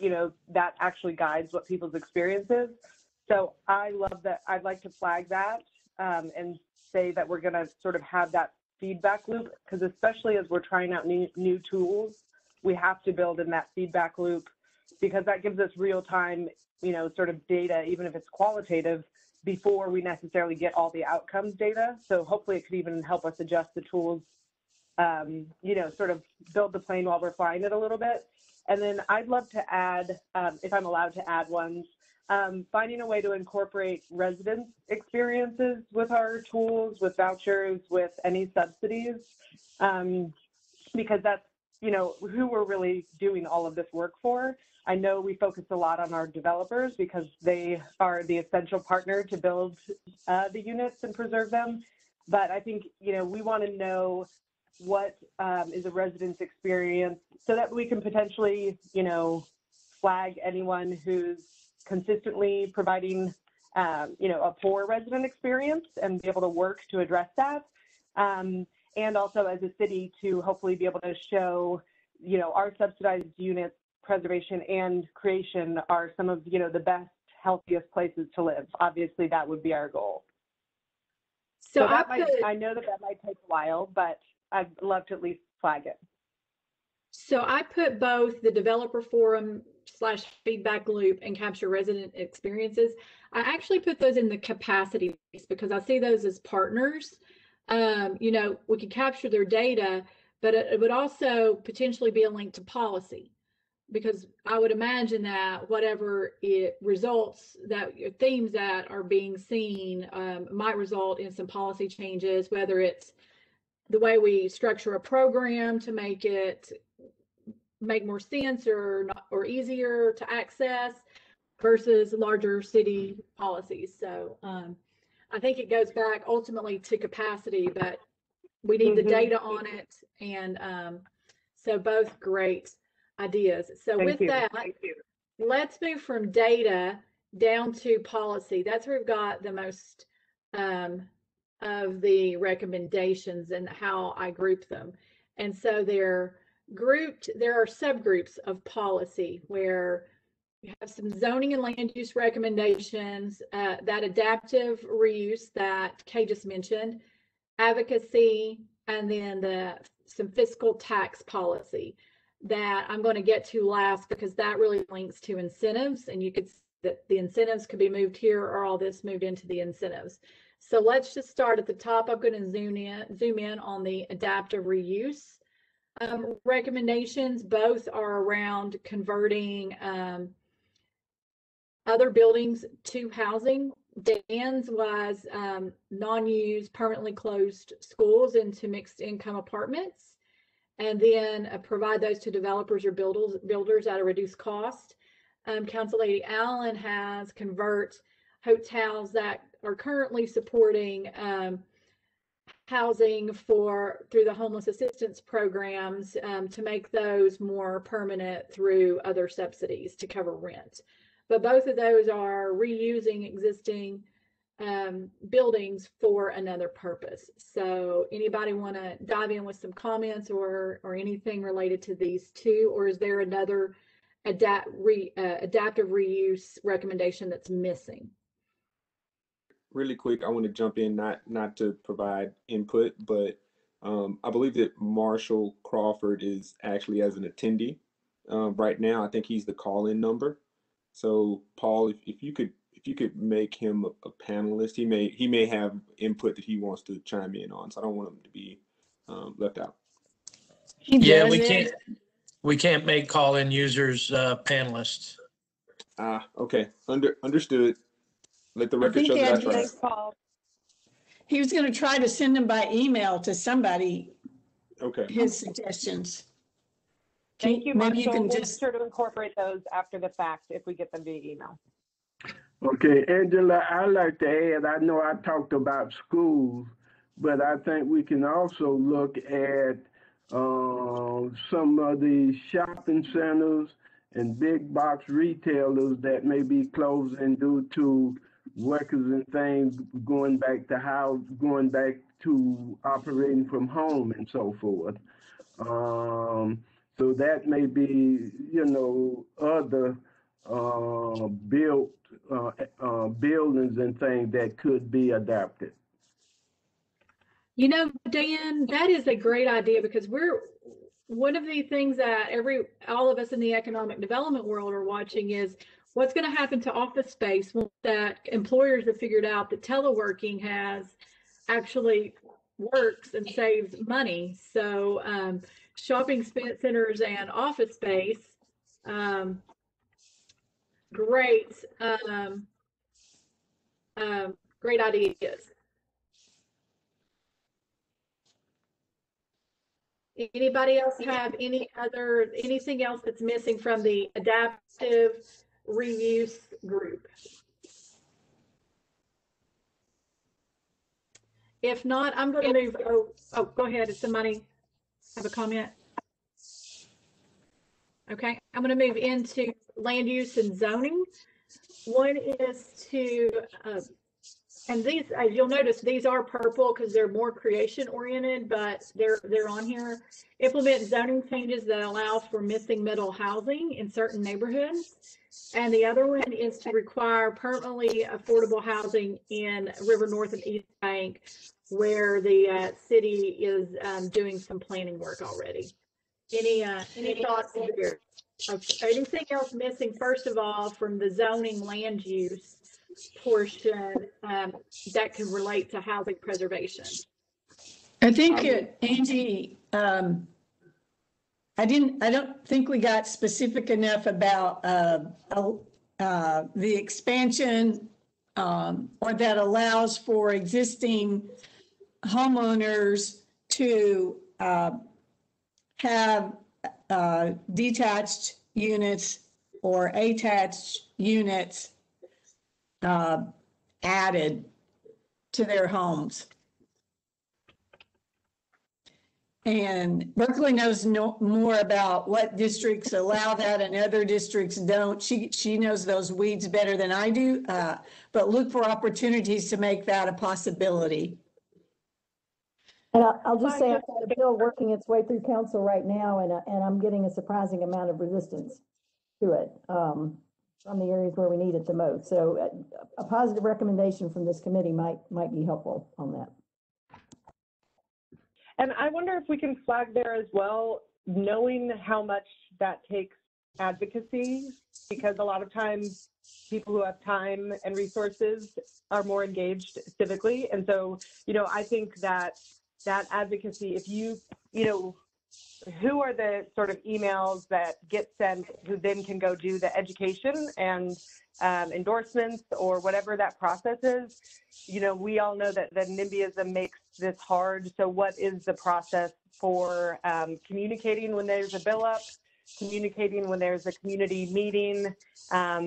you know that actually guides what people's experience is. So I love that. I'd like to flag that um, and say that we're going to sort of have that feedback loop, because especially as we're trying out new, new tools, we have to build in that feedback loop, because that gives us real time, you know, sort of data, even if it's qualitative, before we necessarily get all the outcomes data. So hopefully it could even help us adjust the tools, um, you know, sort of build the plane while we're flying it a little bit. And then I'd love to add, um, if I'm allowed to add ones, Um, finding a way to incorporate residents' experiences with our tools, with vouchers, with any subsidies, um, because that's, you know, who we're really doing all of this work for. I know we focus a lot on our developers, because they are the essential partner to build uh, the units and preserve them. But I think, you know, we want to know what um, is a resident's experience, so that we can potentially, you know, flag anyone who's consistently providing, um, you know, a poor resident experience and be able to work to address that. Um, and also as a city to hopefully be able to show, you know, our subsidized units, preservation and creation are some of, you know, the best, healthiest places to live. Obviously, that would be our goal. So, so that I, might, could, I know that that might take a while, but I'd love to at least flag it. So I put both the developer forum slash feedback loop and capture resident experiences. I actually put those in the capacity piece because I see those as partners. Um, you know, we could capture their data, but it, it would also potentially be a link to policy, because I would imagine that whatever it results, that themes that are being seen um, might result in some policy changes, whether it's the way we structure a program to make it make more sense or not, or easier to access versus larger city policies. So um, I think it goes back ultimately to capacity, but we need mm-hmm. the data on it. And um, so both great ideas. So Thank with you. that, let's move from data down to policy. That's where we've got the most um, of the recommendations and how I group them. And so they're grouped, there are subgroups of policy where you have some zoning and land use recommendations, uh, that adaptive reuse that Kay just mentioned, advocacy, and then the some fiscal tax policy that I'm going to get to last, because that really links to incentives, and you could see that the incentives could be moved here or all this moved into the incentives. So let's just start at the top. I'm going to zoom in, zoom in on the adaptive reuse um, recommendations. Both are around converting um, other buildings to housing. Dan's was um, non-used, permanently closed schools into mixed income apartments, and then uh, provide those to developers or builders, builders at a reduced cost. Um, Council Lady Allen has convert hotels that are currently supporting um, housing for through the homeless assistance programs um, to make those more permanent through other subsidies to cover rent. But both of those are reusing existing um buildings for another purpose. So anybody want to dive in with some comments or or anything related to these two, or is there another adapt re uh, adaptive reuse recommendation that's missing? Really quick, I want to jump in, not not to provide input, but um I believe that Marshall Crawford is actually as an attendee um right now. I think he's the call-in number. So Paul, if, if you could If you could make him a, a panelist, he may he may have input that he wants to chime in on. So I don't want him to be um, left out. Yeah, we can't we can't make call-in users uh, panelists. Ah, okay, under understood. Let the record show that that's right. He was going to try to send them by email to somebody. Okay. His suggestions. Thank you, Marshall. Maybe you can just sort of incorporate those after the fact if we get them via email. Okay, Angela, I'd like to add, I know I talked about schools, but I think we can also look at uh, some of the shopping centers and big box retailers that may be closing due to workers and things going back to house, going back to operating from home and so forth. Um, so that may be, you know, other uh, built Uh, uh, buildings and things that could be adapted. You know, Dan, that is a great idea, because we're one of the things that every all of us in the economic development world are watching is what's going to happen to office space once that employers have figured out that teleworking has actually works and saves money. So um, shopping centers and office space. Um, Great, um, um, great ideas. Anybody else have any other, anything else that's missing from the adaptive reuse group? If not, I'm going to move, oh, oh, go ahead, is somebody? have a comment? Okay, I'm going to move into land use and zoning. One is to, uh, and these, as you'll notice, these are purple because they're more creation oriented, but they're they're on here. Implement zoning changes that allow for missing middle housing in certain neighborhoods. And the other one is to require permanently affordable housing in River North and East Bank, where the uh, city is um, doing some planning work already. Any uh, any thoughts there? Anything else missing? First of all, from the zoning land use portion um, that can relate to housing preservation. I think it, Angie. Um, I didn't. I don't think we got specific enough about uh, uh, the expansion, um, or that allows for existing homeowners to Uh, have uh, detached units or attached units uh, added to their homes. And Berkeley knows no, more about what districts allow that and other districts don't. She, she knows those weeds better than I do, uh, but look for opportunities to make that a possibility. And I'll, I'll just say I've got a bill working its way through council right now, and, and I'm getting a surprising amount of resistance to it um, from the areas where we need it the most. So a, a positive recommendation from this committee might might be helpful on that. And I wonder if we can flag there as well, knowing how much that takes advocacy, because a lot of times people who have time and resources are more engaged civically. And so, you know, I think that that advocacy, if you, you know, who are the sort of emails that get sent who then can go do the education and um, endorsements or whatever that process is, you know, we all know that the NIMBYism makes this hard. So what is the process for um, communicating when there's a bill up, communicating when there's a community meeting? Um,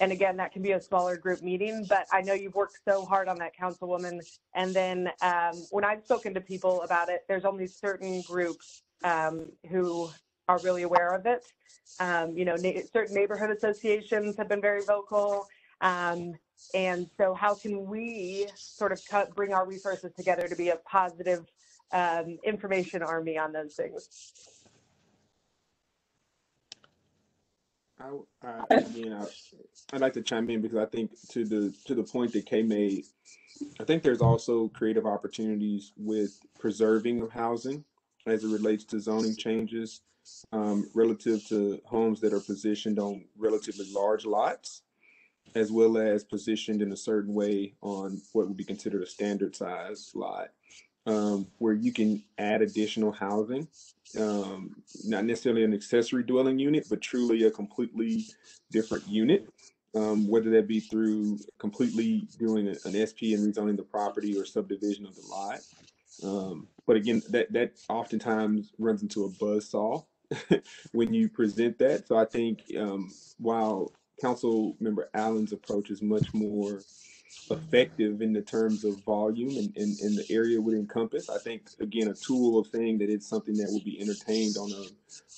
and again, that can be a smaller group meeting, but I know you've worked so hard on that, Councilwoman. And then um, when I've spoken to people about it, there's only certain groups um, who are really aware of it. Um, you know, na certain neighborhood associations have been very vocal. Um, and so how can we sort of cut, bring our resources together to be a positive um, information army on those things? I, I, again, I, I'd like to chime in because I think to the to the point that Kay made, I think there's also creative opportunities with preserving of housing as it relates to zoning changes um, relative to homes that are positioned on relatively large lots, as well as positioned in a certain way on what would be considered a standard size lot, um, where you can add additional housing. Um, not necessarily an accessory dwelling unit, but truly a completely different unit, um, whether that be through completely doing an S P and rezoning the property or subdivision of the lot. Um, but again, that, that oftentimes runs into a buzzsaw when you present that. So I think um, while Council Member Allen's approach is much more effective in the terms of volume and, and, and the area would encompass, I think, again, a tool of saying that it's something that will be entertained on a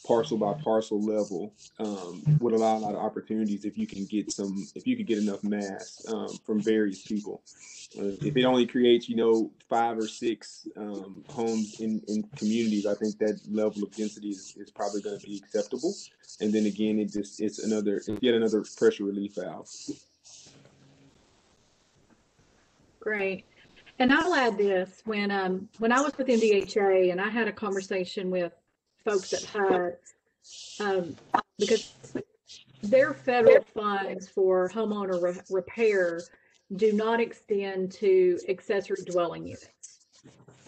parcel by parcel level um, would allow a lot of opportunities if you can get some, if you could get enough mass um, from various people. Uh, if it only creates, you know, five or six um, homes in, in communities, I think that level of density is, is probably going to be acceptable. And then again, it just, it's another, it's yet another pressure relief valve. Great. And I'll add this, when um, when I was with M D H A and I had a conversation with folks at H U D, um, because their federal funds for homeowner re repair do not extend to accessory dwelling units.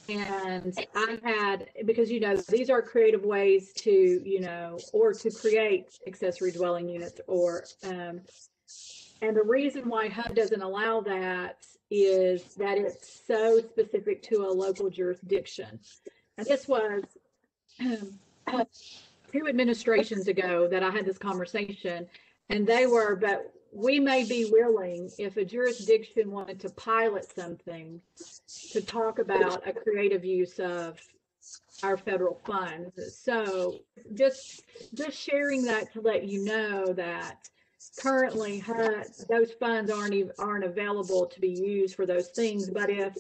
And I had, because, you know, these are creative ways to, you know, or to create accessory dwelling units or, um, and the reason why H U D doesn't allow that is that it's so specific to a local jurisdiction. And this was um, two administrations ago that I had this conversation, and they were, but we may be willing, if a jurisdiction wanted to pilot something, to talk about a creative use of our federal funds. So just just sharing that to let you know that currently H U D, those funds aren't even, aren't available to be used for those things. But if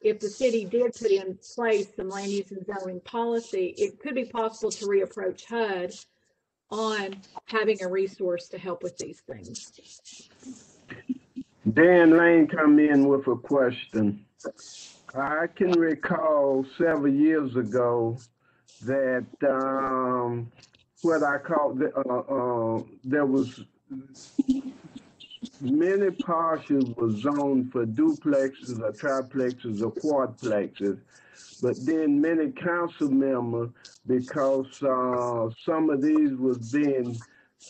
if the city did put in place some land use and zoning policy, it could be possible to reapproach H U D on having a resource to help with these things. Dan Lane come in with a question. I can recall several years ago that um, what I called the, uh, uh, there was many parcels were zoned for duplexes or triplexes or quadplexes, but then many council members, because uh, some of these was being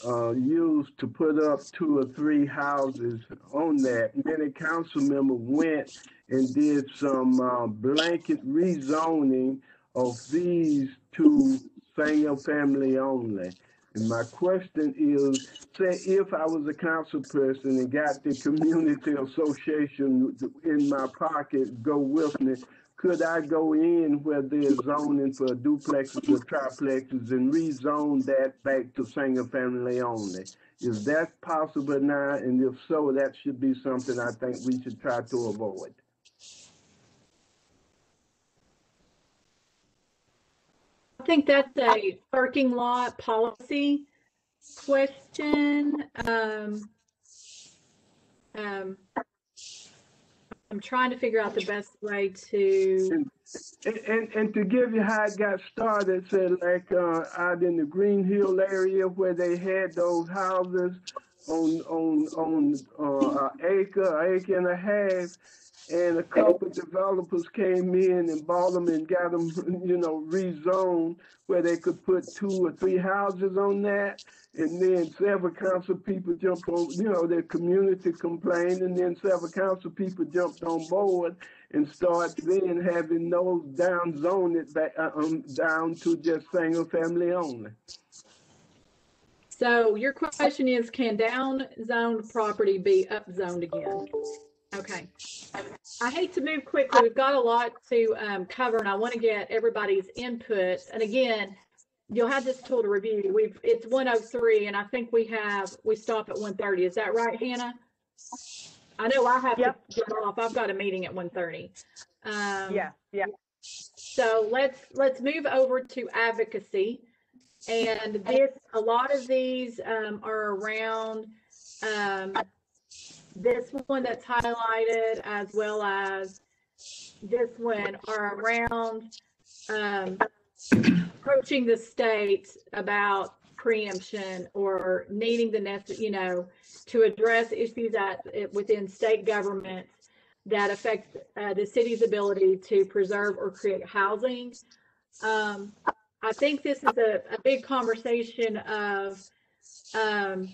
uh, used to put up two or three houses on that, many council members went and did some uh, blanket rezoning of these to single family only. And my question is, say if I was a council person and got the community association in my pocket, go with me, could I go in where there's zoning for duplexes or triplexes and rezone that back to single family only? Is that possible now? And if so, that should be something I think we should try to avoid. I think that's a parking lot policy question. Um, um, I'm trying to figure out the best way to. And, and, and to give you how it got started, said like uh, out in the Green Hill area where they had those houses on on on uh, an acre, acre and a half. And a couple of developers came in and bought them and got them, you know, rezoned where they could put two or three houses on that. And then several council people jumped on, you know, their community complained, and then several council people jumped on board and started then having those down zoned it back, um, down to just single family only. So your question is, can down zoned property be up zoned again? Okay. I hate to move quickly. We've got a lot to um, cover, and I want to get everybody's input. And again, you'll have this tool to review. We've it's one oh three, and I think we have we stop at one thirty. Is that right, Hannah? I know I have yep. to get off. I've got a meeting at one thirty. Um, yeah, yeah. So let's let's move over to advocacy, and this a lot of these um, are around. Um, This one that's highlighted, as well as this one, are around um, approaching the state about preemption or needing the necessary, you know, to address issues that within state government that affect uh, the city's ability to preserve or create housing. Um, I think this is a, a big conversation of. Um,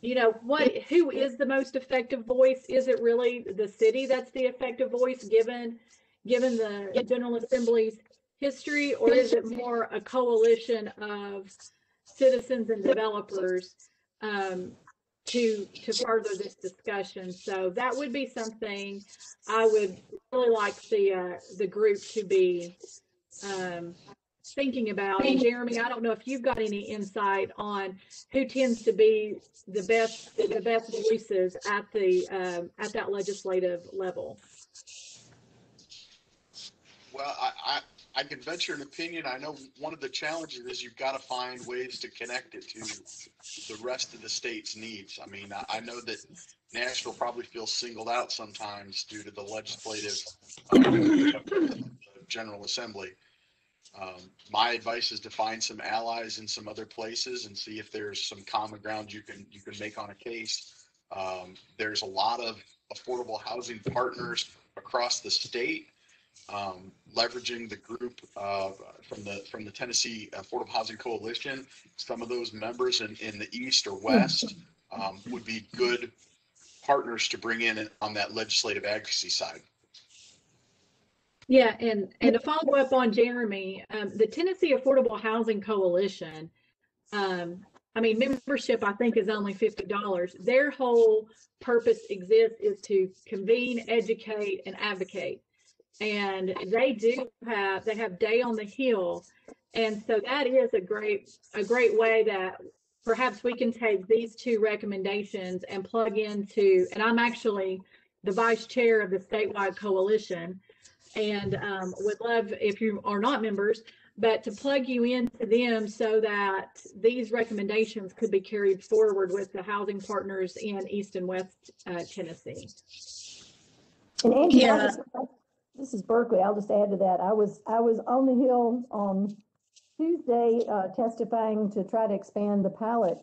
You know, what? Who is the most effective voice? Is it really the city that's the effective voice, given given the General Assembly's history, or is it more a coalition of citizens and developers um, to to further this discussion? So that would be something I would really like the uh, the group to be um, thinking about. And Jeremy, I don't know if you've got any insight on who tends to be the best the best voices at the um, at that legislative level. Well, I, I I can venture an opinion. I know one of the challenges is you've got to find ways to connect it to the rest of the state's needs. I mean, I, I know that Nashville probably feels singled out sometimes due to the legislative uh, General Assembly. Um, my advice is to find some allies in some other places and see if there's some common ground you can you can make on a case. Um, there's a lot of affordable housing partners across the state, um, leveraging the group uh, from the from the Tennessee Affordable Housing Coalition. Some of those members in, in the east or west um, would be good partners to bring in on that legislative advocacy side. Yeah, and, and to follow up on Jeremy, um, the Tennessee Affordable Housing Coalition, um, I mean, membership, I think, is only fifty dollars. Their whole purpose exists is to convene, educate, and advocate. and they do have, they have Day on the Hill. And so that is a great, a great way that perhaps we can take these two recommendations and plug into, and I'm actually the vice chair of the statewide coalition, and um, would love if you are not members, but to plug you into them so that these recommendations could be carried forward with the housing partners in East and West uh, Tennessee. And Angie, yeah. just, this is Berkeley. I'll just add to that. I was I was on the Hill on Tuesday uh, testifying to try to expand the pilot,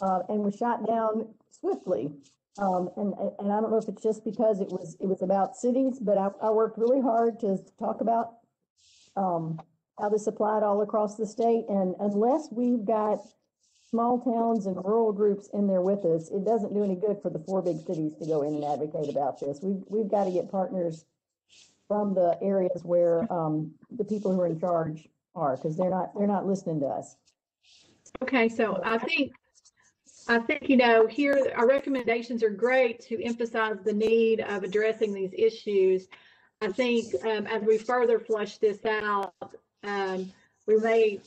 uh, and was shot down swiftly. Um, and and I don't know if it's just because it was it was about cities, but I, I worked really hard to talk about um, how this applied all across the state. And unless we've got small towns and rural groups in there with us, it doesn't do any good for the four big cities to go in and advocate about this. We've, we've got to get partners from the areas where um, the people who are in charge are, because they're not they're not listening to us. Okay, so I think I think, you know, here our recommendations are great to emphasize the need of addressing these issues. I think um, as we further flush this out, um, we may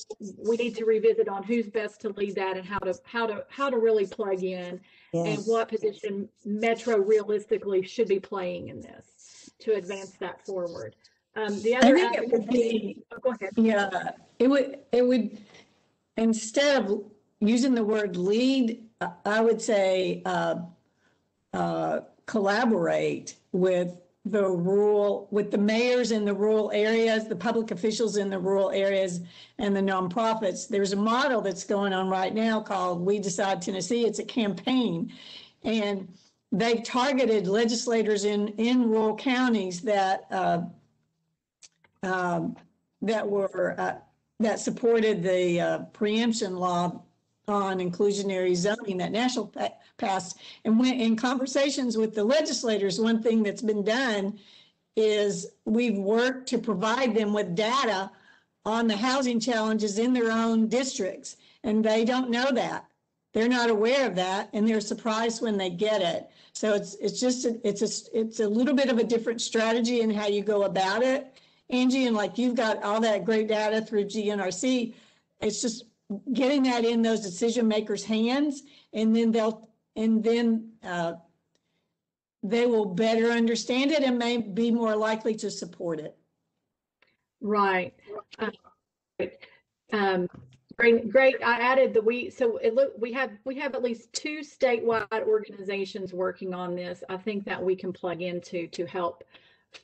we need to revisit on who's best to lead that and how to how to how to really plug in, yes, and what position Metro realistically should be playing in this to advance that forward. Um, the other I think it would be, oh, go ahead. Yeah, it would it would instead of using the word lead, I would say uh, uh, collaborate with the rural, with the mayors in the rural areas, the public officials in the rural areas, and the nonprofits. There's a model that's going on right now called We Decide Tennessee. It's a campaign, and they've targeted legislators in, in rural counties that uh, uh, that were uh, that supported the uh, preemption law on inclusionary zoning that Nashville passed. And when in conversations with the legislators, one thing that's been done is we've worked to provide them with data on the housing challenges in their own districts, and they don't know that. They're not aware of that, and they're surprised when they get it. So it's it's just a, it's a it's a little bit of a different strategy in how you go about it, Angie. And like you've got all that great data through G N R C, it's just getting that in those decision makers' hands, and then they'll and then uh, they will better understand it and may be more likely to support it. Right. Um, great. Great. I added the we. So it look we have we have at least two statewide organizations working on this. I think that we can plug into to help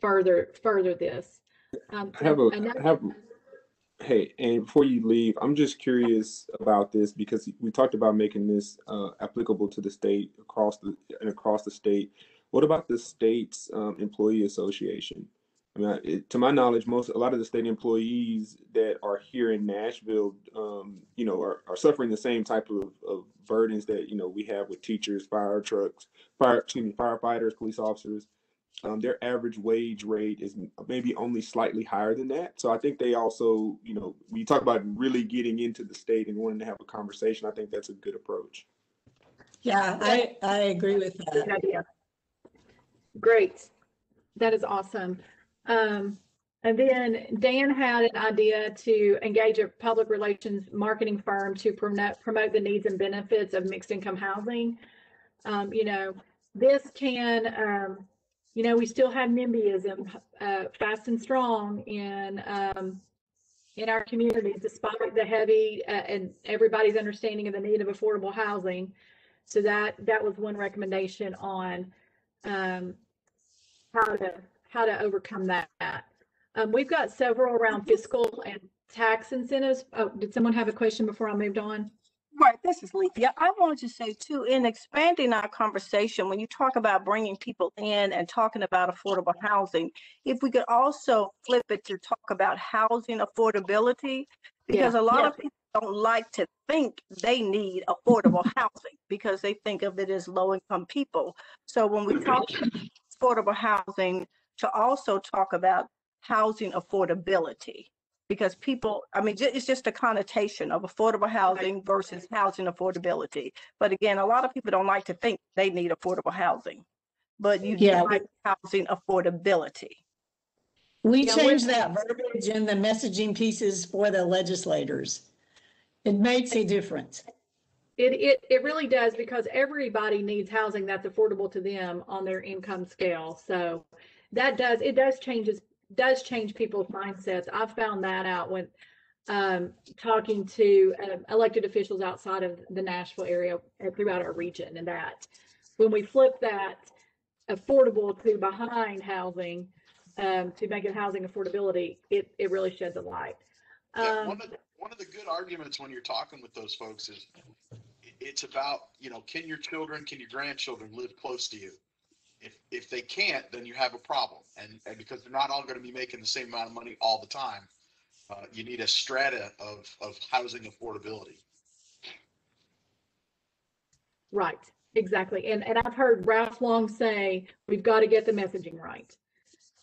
further further this. Um, I have a. Another, I have a Hey, and before you leave, I'm just curious about this because we talked about making this uh, applicable to the state across the and across the state. What about the state's um, employee association? I mean, I, it, to my knowledge, most a lot of the state employees that are here in Nashville, um, you know, are, are suffering the same type of, of burdens that, you know, we have with teachers, fire trucks, fire excuse me, firefighters, police officers. Um, their average wage rate is maybe only slightly higher than that. So I think they also, you know, when you talk about really getting into the state and wanting to have a conversation, I think that's a good approach. Yeah, I, I agree with that. Good idea. Great. That is awesome. Um, and then Dan had an idea to engage a public relations marketing firm to promote, promote the needs and benefits of mixed income housing. Um, you know, this can... Um, You know, we still have NIMBYism uh, fast and strong in um, in our communities, despite the heavy uh, and everybody's understanding of the need of affordable housing. So that that was one recommendation on um, how to how to overcome that. Um, we've got several around fiscal and tax incentives. Oh, did someone have a question before I moved on? Right, this is Lethea. I wanted to say too, in expanding our conversation, when you talk about bringing people in and talking about affordable housing, if we could also flip it to talk about housing affordability, because yeah, a lot yeah. of people don't like to think they need affordable housing because they think of it as low-income people. So when we talk affordable housing, to also talk about housing affordability. Because people, I mean, it's just a connotation of affordable housing versus housing affordability. But again, a lot of people don't like to think they need affordable housing, but you yeah. do like housing affordability. We yeah, changed that verbiage and the messaging pieces for the legislators. It makes a difference. It, it, it really does, because everybody needs housing that's affordable to them on their income scale. So that does, it does changes, does change people's mindsets. I've found that out when um, talking to uh, elected officials outside of the Nashville area throughout our region, and that when we flip that affordable to behind housing, Um, to make it housing affordability, it, it really sheds a light. Um, yeah, one, of the, one of the good arguments when you're talking with those folks is it's about, you know, can your children, can your grandchildren live close to you? If if they can't, then you have a problem. And, and because they're not all going to be making the same amount of money all the time, uh, you need a strata of, of housing affordability. Right, exactly. And, and I've heard Ralph Long say, we've got to get the messaging right.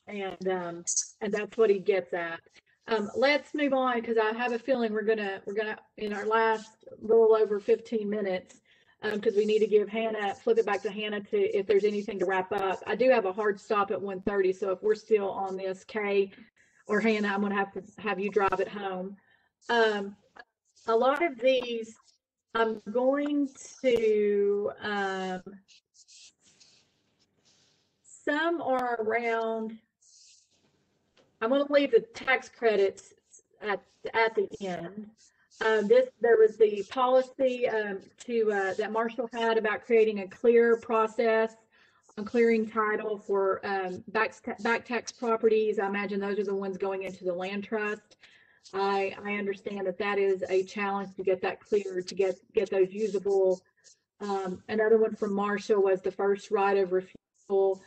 And um, and that's what he gets at. Um, let's move on, because I have a feeling we're gonna we're gonna in our last little over fifteen minutes, because um, we need to give Hannah flip it back to Hannah to if there's anything to wrap up. I do have a hard stop at one thirty, so if we're still on this, Kay or Hannah, I'm gonna have to have you drive it home. Um, a lot of these, I'm going to. Um, some are around. I'm going to leave the tax credits at, at the end. Um, this there was the policy um, to uh, that Marshall had about creating a clear process on clearing title for um, back, back tax properties. I imagine those are the ones going into the land trust. I, I understand that that is a challenge to get that clear, to get, get those usable. Um, another one from Marshall was the first right of refusal.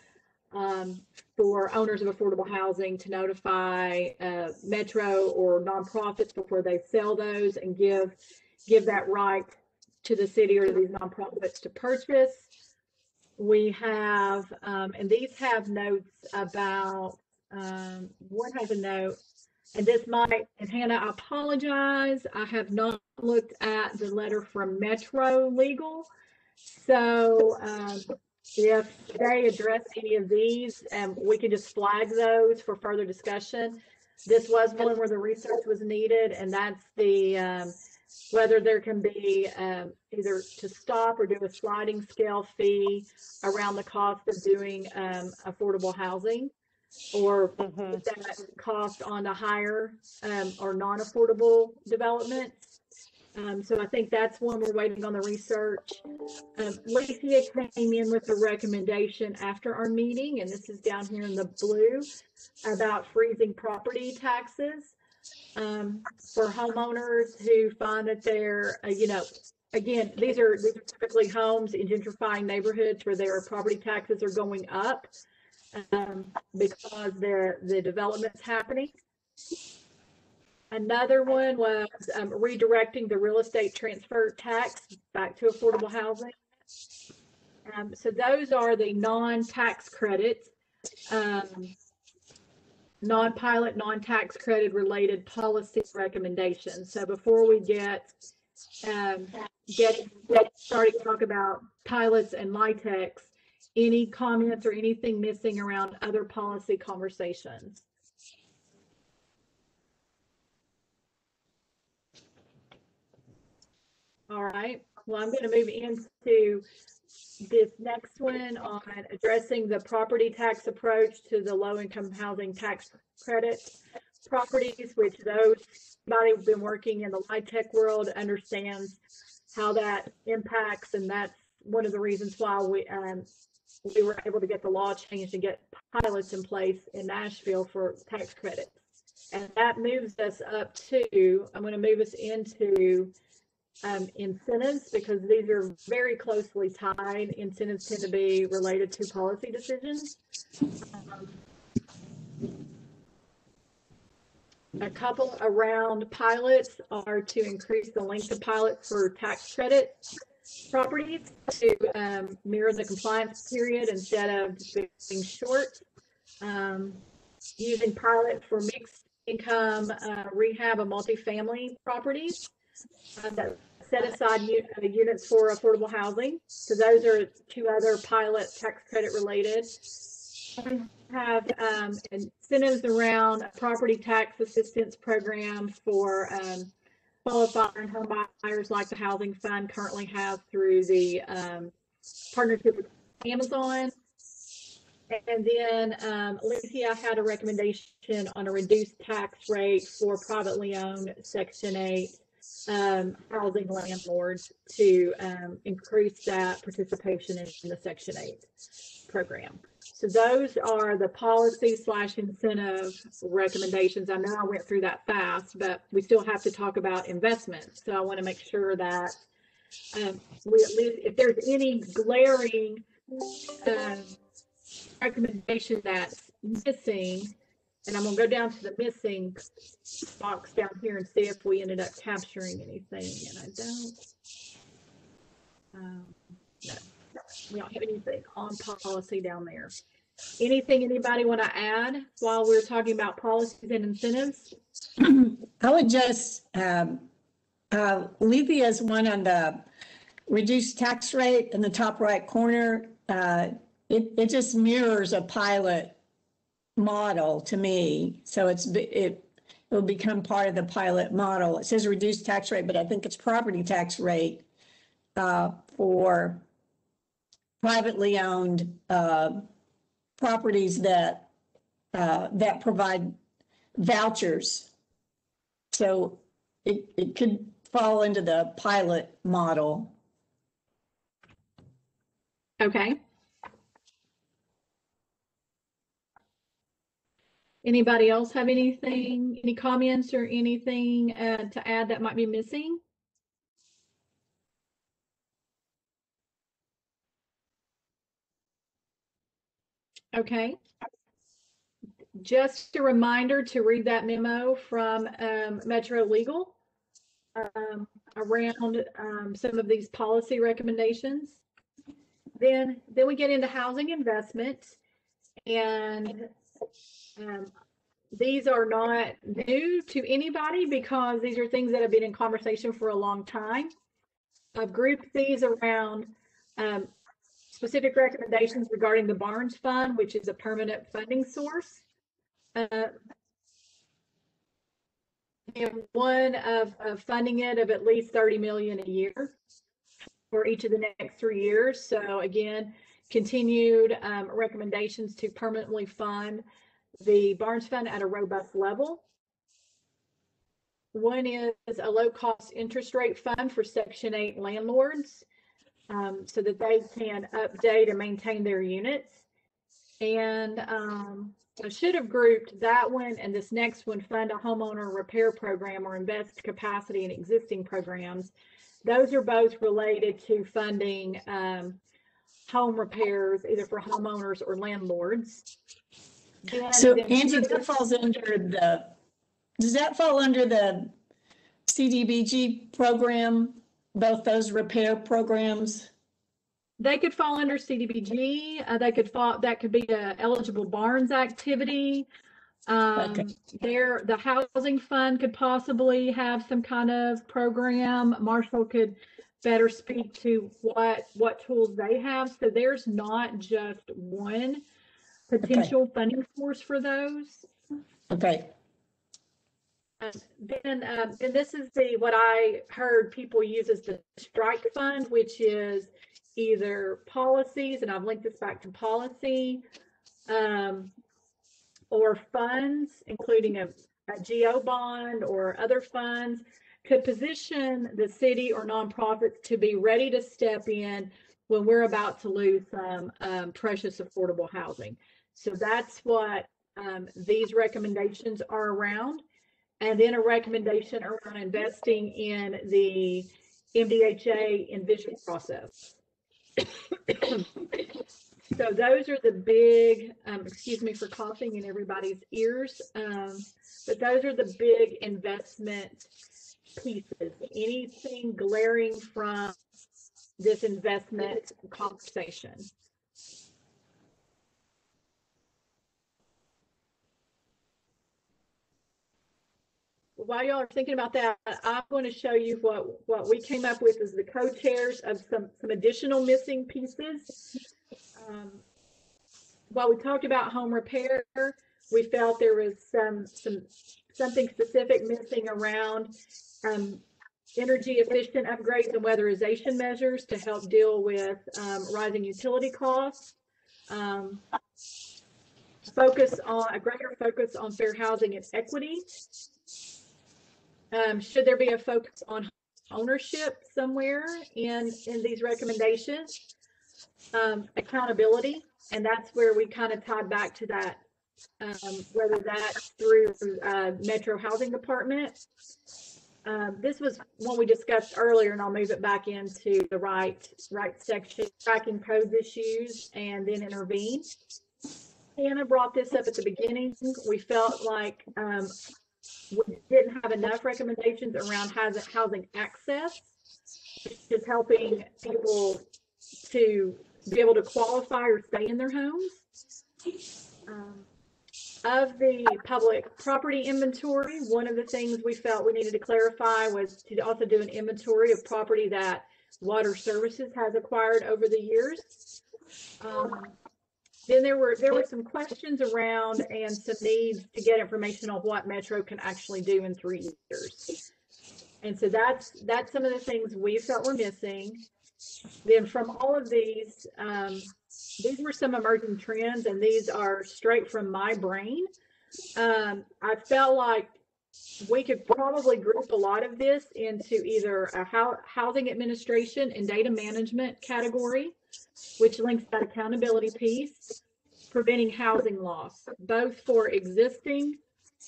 Um, for owners of affordable housing to notify uh, Metro or nonprofits before they sell those, and give give that right to the city or to these nonprofits to purchase. We have, um, and these have notes about, um, one has a note, and this might, and Hannah, I apologize, I have not looked at the letter from Metro Legal. So, um, if they address any of these, and um, we can just flag those for further discussion. This was one where the research was needed, and that's the um, whether there can be um, either to stop or do a sliding scale fee around the cost of doing um, affordable housing, or mm-hmm. put that cost on the higher um, or non-affordable developments. Um, so I think that's one we're waiting on the research. Um, Lethea came in with a recommendation after our meeting, and this is down here in the blue, about freezing property taxes um, for homeowners who find that they're, uh, you know, again, these are, these are typically homes in gentrifying neighborhoods where their property taxes are going up um, because they're, the development's happening. Another one was um, redirecting the real estate transfer tax back to affordable housing. Um, so those are the non-tax credits, um, non-pilot, non-tax credit related policy recommendations. So before we get, um, get, get started to talk about pilots and L I H T C, any comments or anything missing around other policy conversations? All right, well, I'm going to move into this next one on addressing the property tax approach to the low-income housing tax credit properties, which those anybody who's been working in the L I H T C world understands how that impacts, and that's one of the reasons why we um, we were able to get the law changed and get pilots in place in Nashville for tax credits. And that moves us up to, I'm going to move us into Um, incentives, because these are very closely tied. Incentives tend to be related to policy decisions. Um, a couple around pilots are to increase the length of pilots for tax credit properties to um, mirror the compliance period instead of being short. Um, using pilot for mixed income uh, rehab and multifamily properties. Um, that set aside uh, units for affordable housing. So those are two other pilot tax credit related. have um, incentives around a property tax assistance program for um, qualified home buyers, like the Housing Fund currently has through the um, partnership with Amazon. And then um, Alicia had a recommendation on a reduced tax rate for privately owned Section eight um, housing landlords to um, increase that participation in, in the Section eight program. So those are the policy slash incentive recommendations. I know I went through that fast, but we still have to talk about investments. So I want to make sure that um, we at least, if there's any glaring um, recommendation that's missing, and I'm going to go down to the missing box down here and see if we ended up capturing anything. And I don't, um, no, no, we don't have anything on policy down there. Anything anybody want to add while we're talking about policies and incentives? I would just um, uh, leave the as one on the reduced tax rate in the top right corner. Uh, It, it just mirrors a pilot model to me. So it's it will become part of the pilot model. It says reduced tax rate, but I think it's property tax rate uh, for privately owned uh, properties that uh, that provide vouchers. So it, it could fall into the pilot model. Okay. Anybody else have anything, any comments or anything uh, to add that might be missing? Okay. Just a reminder to read that memo from um, Metro Legal um, around um, some of these policy recommendations. Then, then we get into housing investment, and Um, these are not new to anybody because these are things that have been in conversation for a long time. I've grouped these around um, specific recommendations regarding the Barnes Fund, which is a permanent funding source. Uh, and one of, of funding it of at least thirty million dollars a year for each of the next three years. So again, continued um, recommendations to permanently fund the Barnes Fund at a robust level. One is a low cost interest rate fund for Section eight landlords um, so that they can update and maintain their units. And um, I should have grouped that one and this next one, fund a homeowner repair program or invest capacity in existing programs. Those are both related to funding um, home repairs, either for homeowners or landlords. And so Angie, that falls under the, does that fall under the C D B G program, both those repair programs? They could fall under C D B G. Uh, they could fall, that could be an eligible Barnes activity. Um, okay. There, the housing fund could possibly have some kind of program. Marshall could better speak to what, what tools they have. So there's not just one potential okay. funding source for those. Okay. Um, then, um, and this is the what I heard people use as the strike fund, which is either policies, and I've linked this back to policy, um, or funds, including a, a G O bond or other funds, could position the city or nonprofits to be ready to step in when we're about to lose some um, precious affordable housing. So that's what um, these recommendations are around. And then a recommendation around investing in the M D H A envision process. So those are the big, um, excuse me for coughing in everybody's ears, um, but those are the big investment pieces. Anything glaring from this investment conversation? While y'all are thinking about that, I'm going to show you what, what we came up with as the co-chairs of some, some additional missing pieces. Um, while we talked about home repair, we felt there was some some something specific missing around um, energy efficient upgrades and weatherization measures to help deal with um, rising utility costs. Um, focus on a greater focus on fair housing and equity. Um, should there be a focus on ownership somewhere in in these recommendations? Um, accountability, and that's where we kind of tied back to that, um, whether that's through uh, Metro Housing Department. Um, this was one we discussed earlier, and I'll move it back into the right right section, tracking codes issues and then intervene. Hannah brought this up at the beginning. We felt like um, we didn't have enough recommendations around housing access, which is helping people to be able to qualify or stay in their homes. Um, of the public property inventory, one of the things we felt we needed to clarify was to also do an inventory of property that Water Services has acquired over the years. Um, then there were there were some questions around and some needs to get information on what Metro can actually do in three years. And so that's that's some of the things we felt were missing. Then from all of these, um, these were some emerging trends, and these are straight from my brain. Um, I felt like we could probably group a lot of this into either a ho- housing administration and data management category, which links that accountability piece, preventing housing loss, both for existing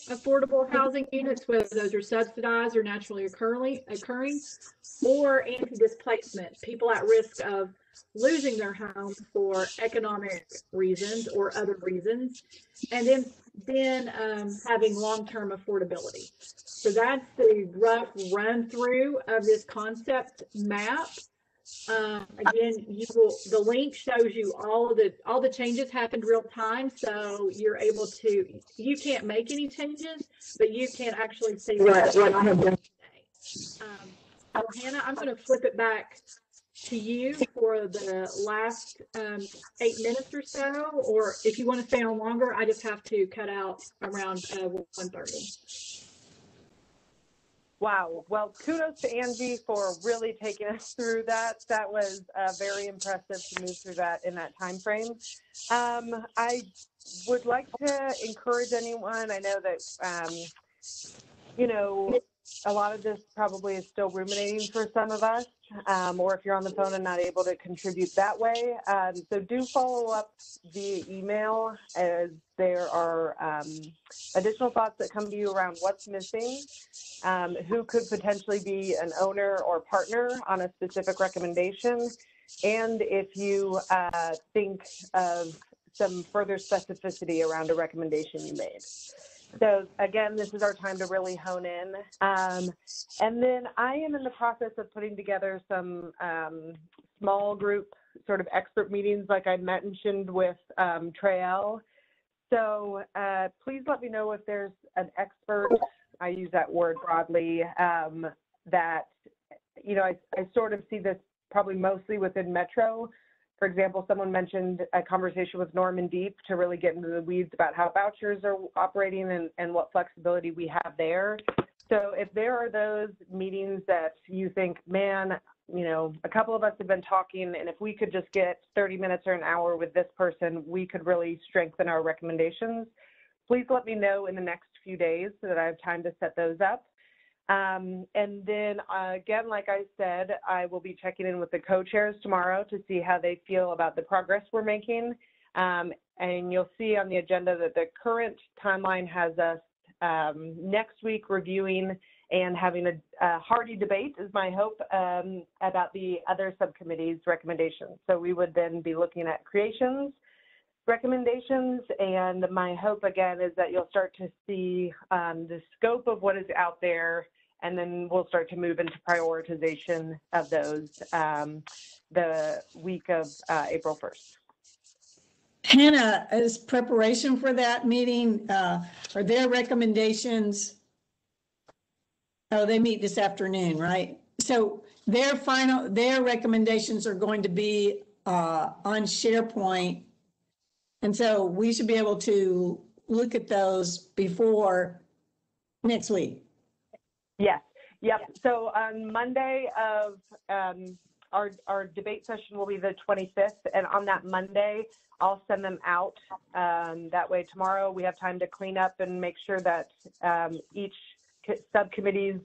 affordable housing units, whether those are subsidized or naturally occurring, or anti-displacement, people at risk of losing their home for economic reasons or other reasons, and then then um, having long-term affordability. So that's the rough run through of this concept map. Um, again, you will, the link shows you all the all the changes happened real time, so you're able to, you can't make any changes, but you can actually see what right, I have done. Um, so Hannah, I'm going to flip it back to you for the last um, eight minutes or so, or if you want to stay on longer, I just have to cut out around uh, one thirty. Wow. Well, kudos to Angie for really taking us through that. That was uh, very impressive to move through that in that time frame. Um, I would like to encourage anyone. I know that, um, you know, a lot of this probably is still ruminating for some of us, um, or if you're on the phone and not able to contribute that way. Um, so do follow up via email as there are um, additional thoughts that come to you around what's missing, um, who could potentially be an owner or partner on a specific recommendation, and if you uh, think of some further specificity around a recommendation you made. So again, this is our time to really hone in. Um, and then I am in the process of putting together some um, small group sort of expert meetings, like I mentioned with um, Treyell. So uh, please let me know if there's an expert, I use that word broadly, um, that, you know, I, I sort of see this probably mostly within Metro. For example, someone mentioned a conversation with Norman Deep to really get into the weeds about how vouchers are operating and, and what flexibility we have there. So if there are those meetings that you think, man, you know, a couple of us have been talking, and if we could just get thirty minutes or an hour with this person, we could really strengthen our recommendations. Please let me know in the next few days so that I have time to set those up. Um, and then uh, again, like I said, I will be checking in with the co-chairs tomorrow to see how they feel about the progress we're making. Um, and you'll see on the agenda that the current timeline has us um, next week reviewing and having a, a hearty debate, is my hope, um, about the other subcommittees' recommendations. So we would then be looking at creations, recommendations, and my hope again is that you'll start to see um, the scope of what is out there, and then we'll start to move into prioritization of those um, the week of uh, April first. Hannah, is preparation for that meeting, uh, are there recommendations? Oh, they meet this afternoon, right? So their final, their recommendations are going to be uh, on SharePoint And so we should be able to look at those before next week. Yes. Yep. So on Monday of um, our, our debate session will be the twenty-fifth. And on that Monday, I'll send them out. Um, that way tomorrow we have time to clean up and make sure that um, each subcommittee's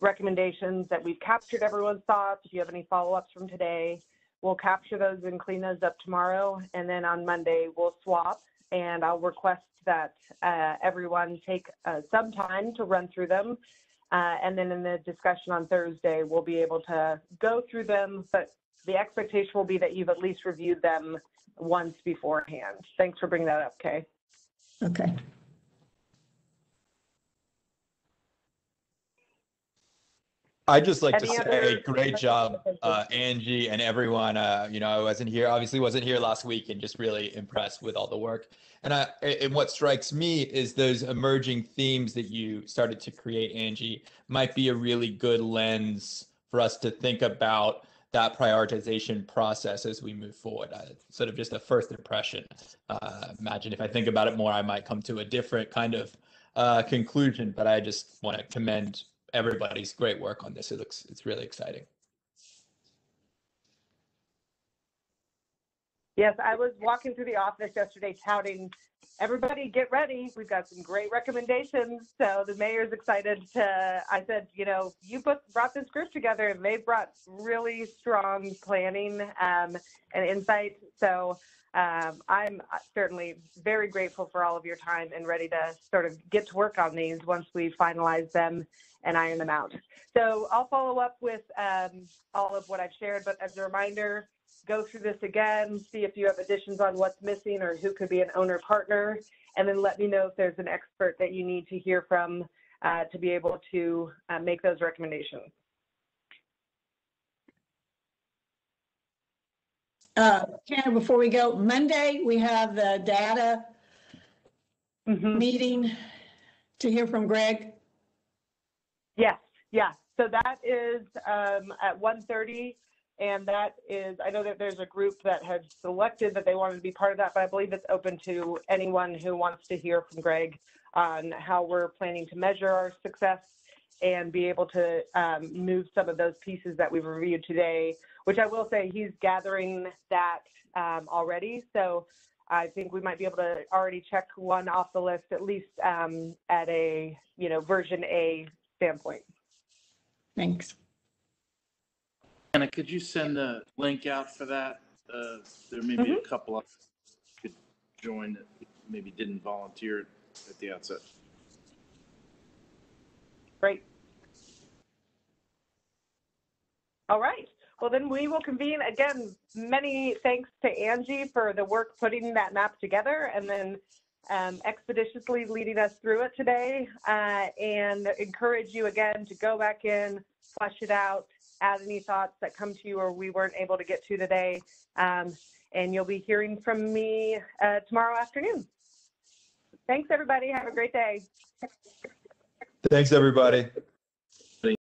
recommendations, that we've captured everyone's thoughts. If you have any follow-ups from today, we'll capture those and clean those up tomorrow. And then on Monday, we'll swap, and I'll request that uh, everyone take uh, some time to run through them. Uh, and then in the discussion on Thursday, we'll be able to go through them, but the expectation will be that you've at least reviewed them once beforehand. Thanks for bringing that up, Kay. Okay. I'd just like Any to say great job, uh, Angie and everyone. Uh, you know, I wasn't here, obviously wasn't here last week, and just really impressed with all the work. And, I, and what strikes me is those emerging themes that you started to create, Angie, might be a really good lens for us to think about that prioritization process as we move forward. I, sort of just a first impression. Uh, imagine if I think about it more, I might come to a different kind of uh, conclusion, but I just want to commend everybody's great work on this. It looks, it's really exciting. Yes, I was walking through the office yesterday touting, everybody get ready. We've got some great recommendations. So the mayor's excited to, I said, you know, you put, brought this group together, and they brought really strong planning um, and insight. So um, I'm certainly very grateful for all of your time and ready to sort of get to work on these once we finalize them and iron them out. So I'll follow up with um, all of what I've shared, but as a reminder, go through this again, see if you have additions on what's missing or who could be an owner partner, and then let me know if there's an expert that you need to hear from uh, to be able to uh, make those recommendations. Uh, Hannah, before we go, Monday, we have the data mm-hmm. meeting to hear from Greg. Yes, yeah. So that is um, at one thirty, and that is, I know that there's a group that had selected that they wanted to be part of that, but I believe it's open to anyone who wants to hear from Greg on how we're planning to measure our success and be able to um, move some of those pieces that we've reviewed today, which I will say he's gathering that um, already. So I think we might be able to already check one off the list, at least um, at a, you know, version A standpoint. Thanks. Anna, could you send the link out for that? Uh, there may be mm-hmm. a couple of could join that maybe didn't volunteer at the outset. Great. All right. Well, then we will convene again. Many thanks to Angie for the work putting that map together, and then Um, expeditiously leading us through it today, uh, and encourage you again to go back in, flesh it out, add any thoughts that come to you or we weren't able to get to today, um, and you'll be hearing from me uh, tomorrow afternoon. Thanks everybody, have a great day. Thanks everybody.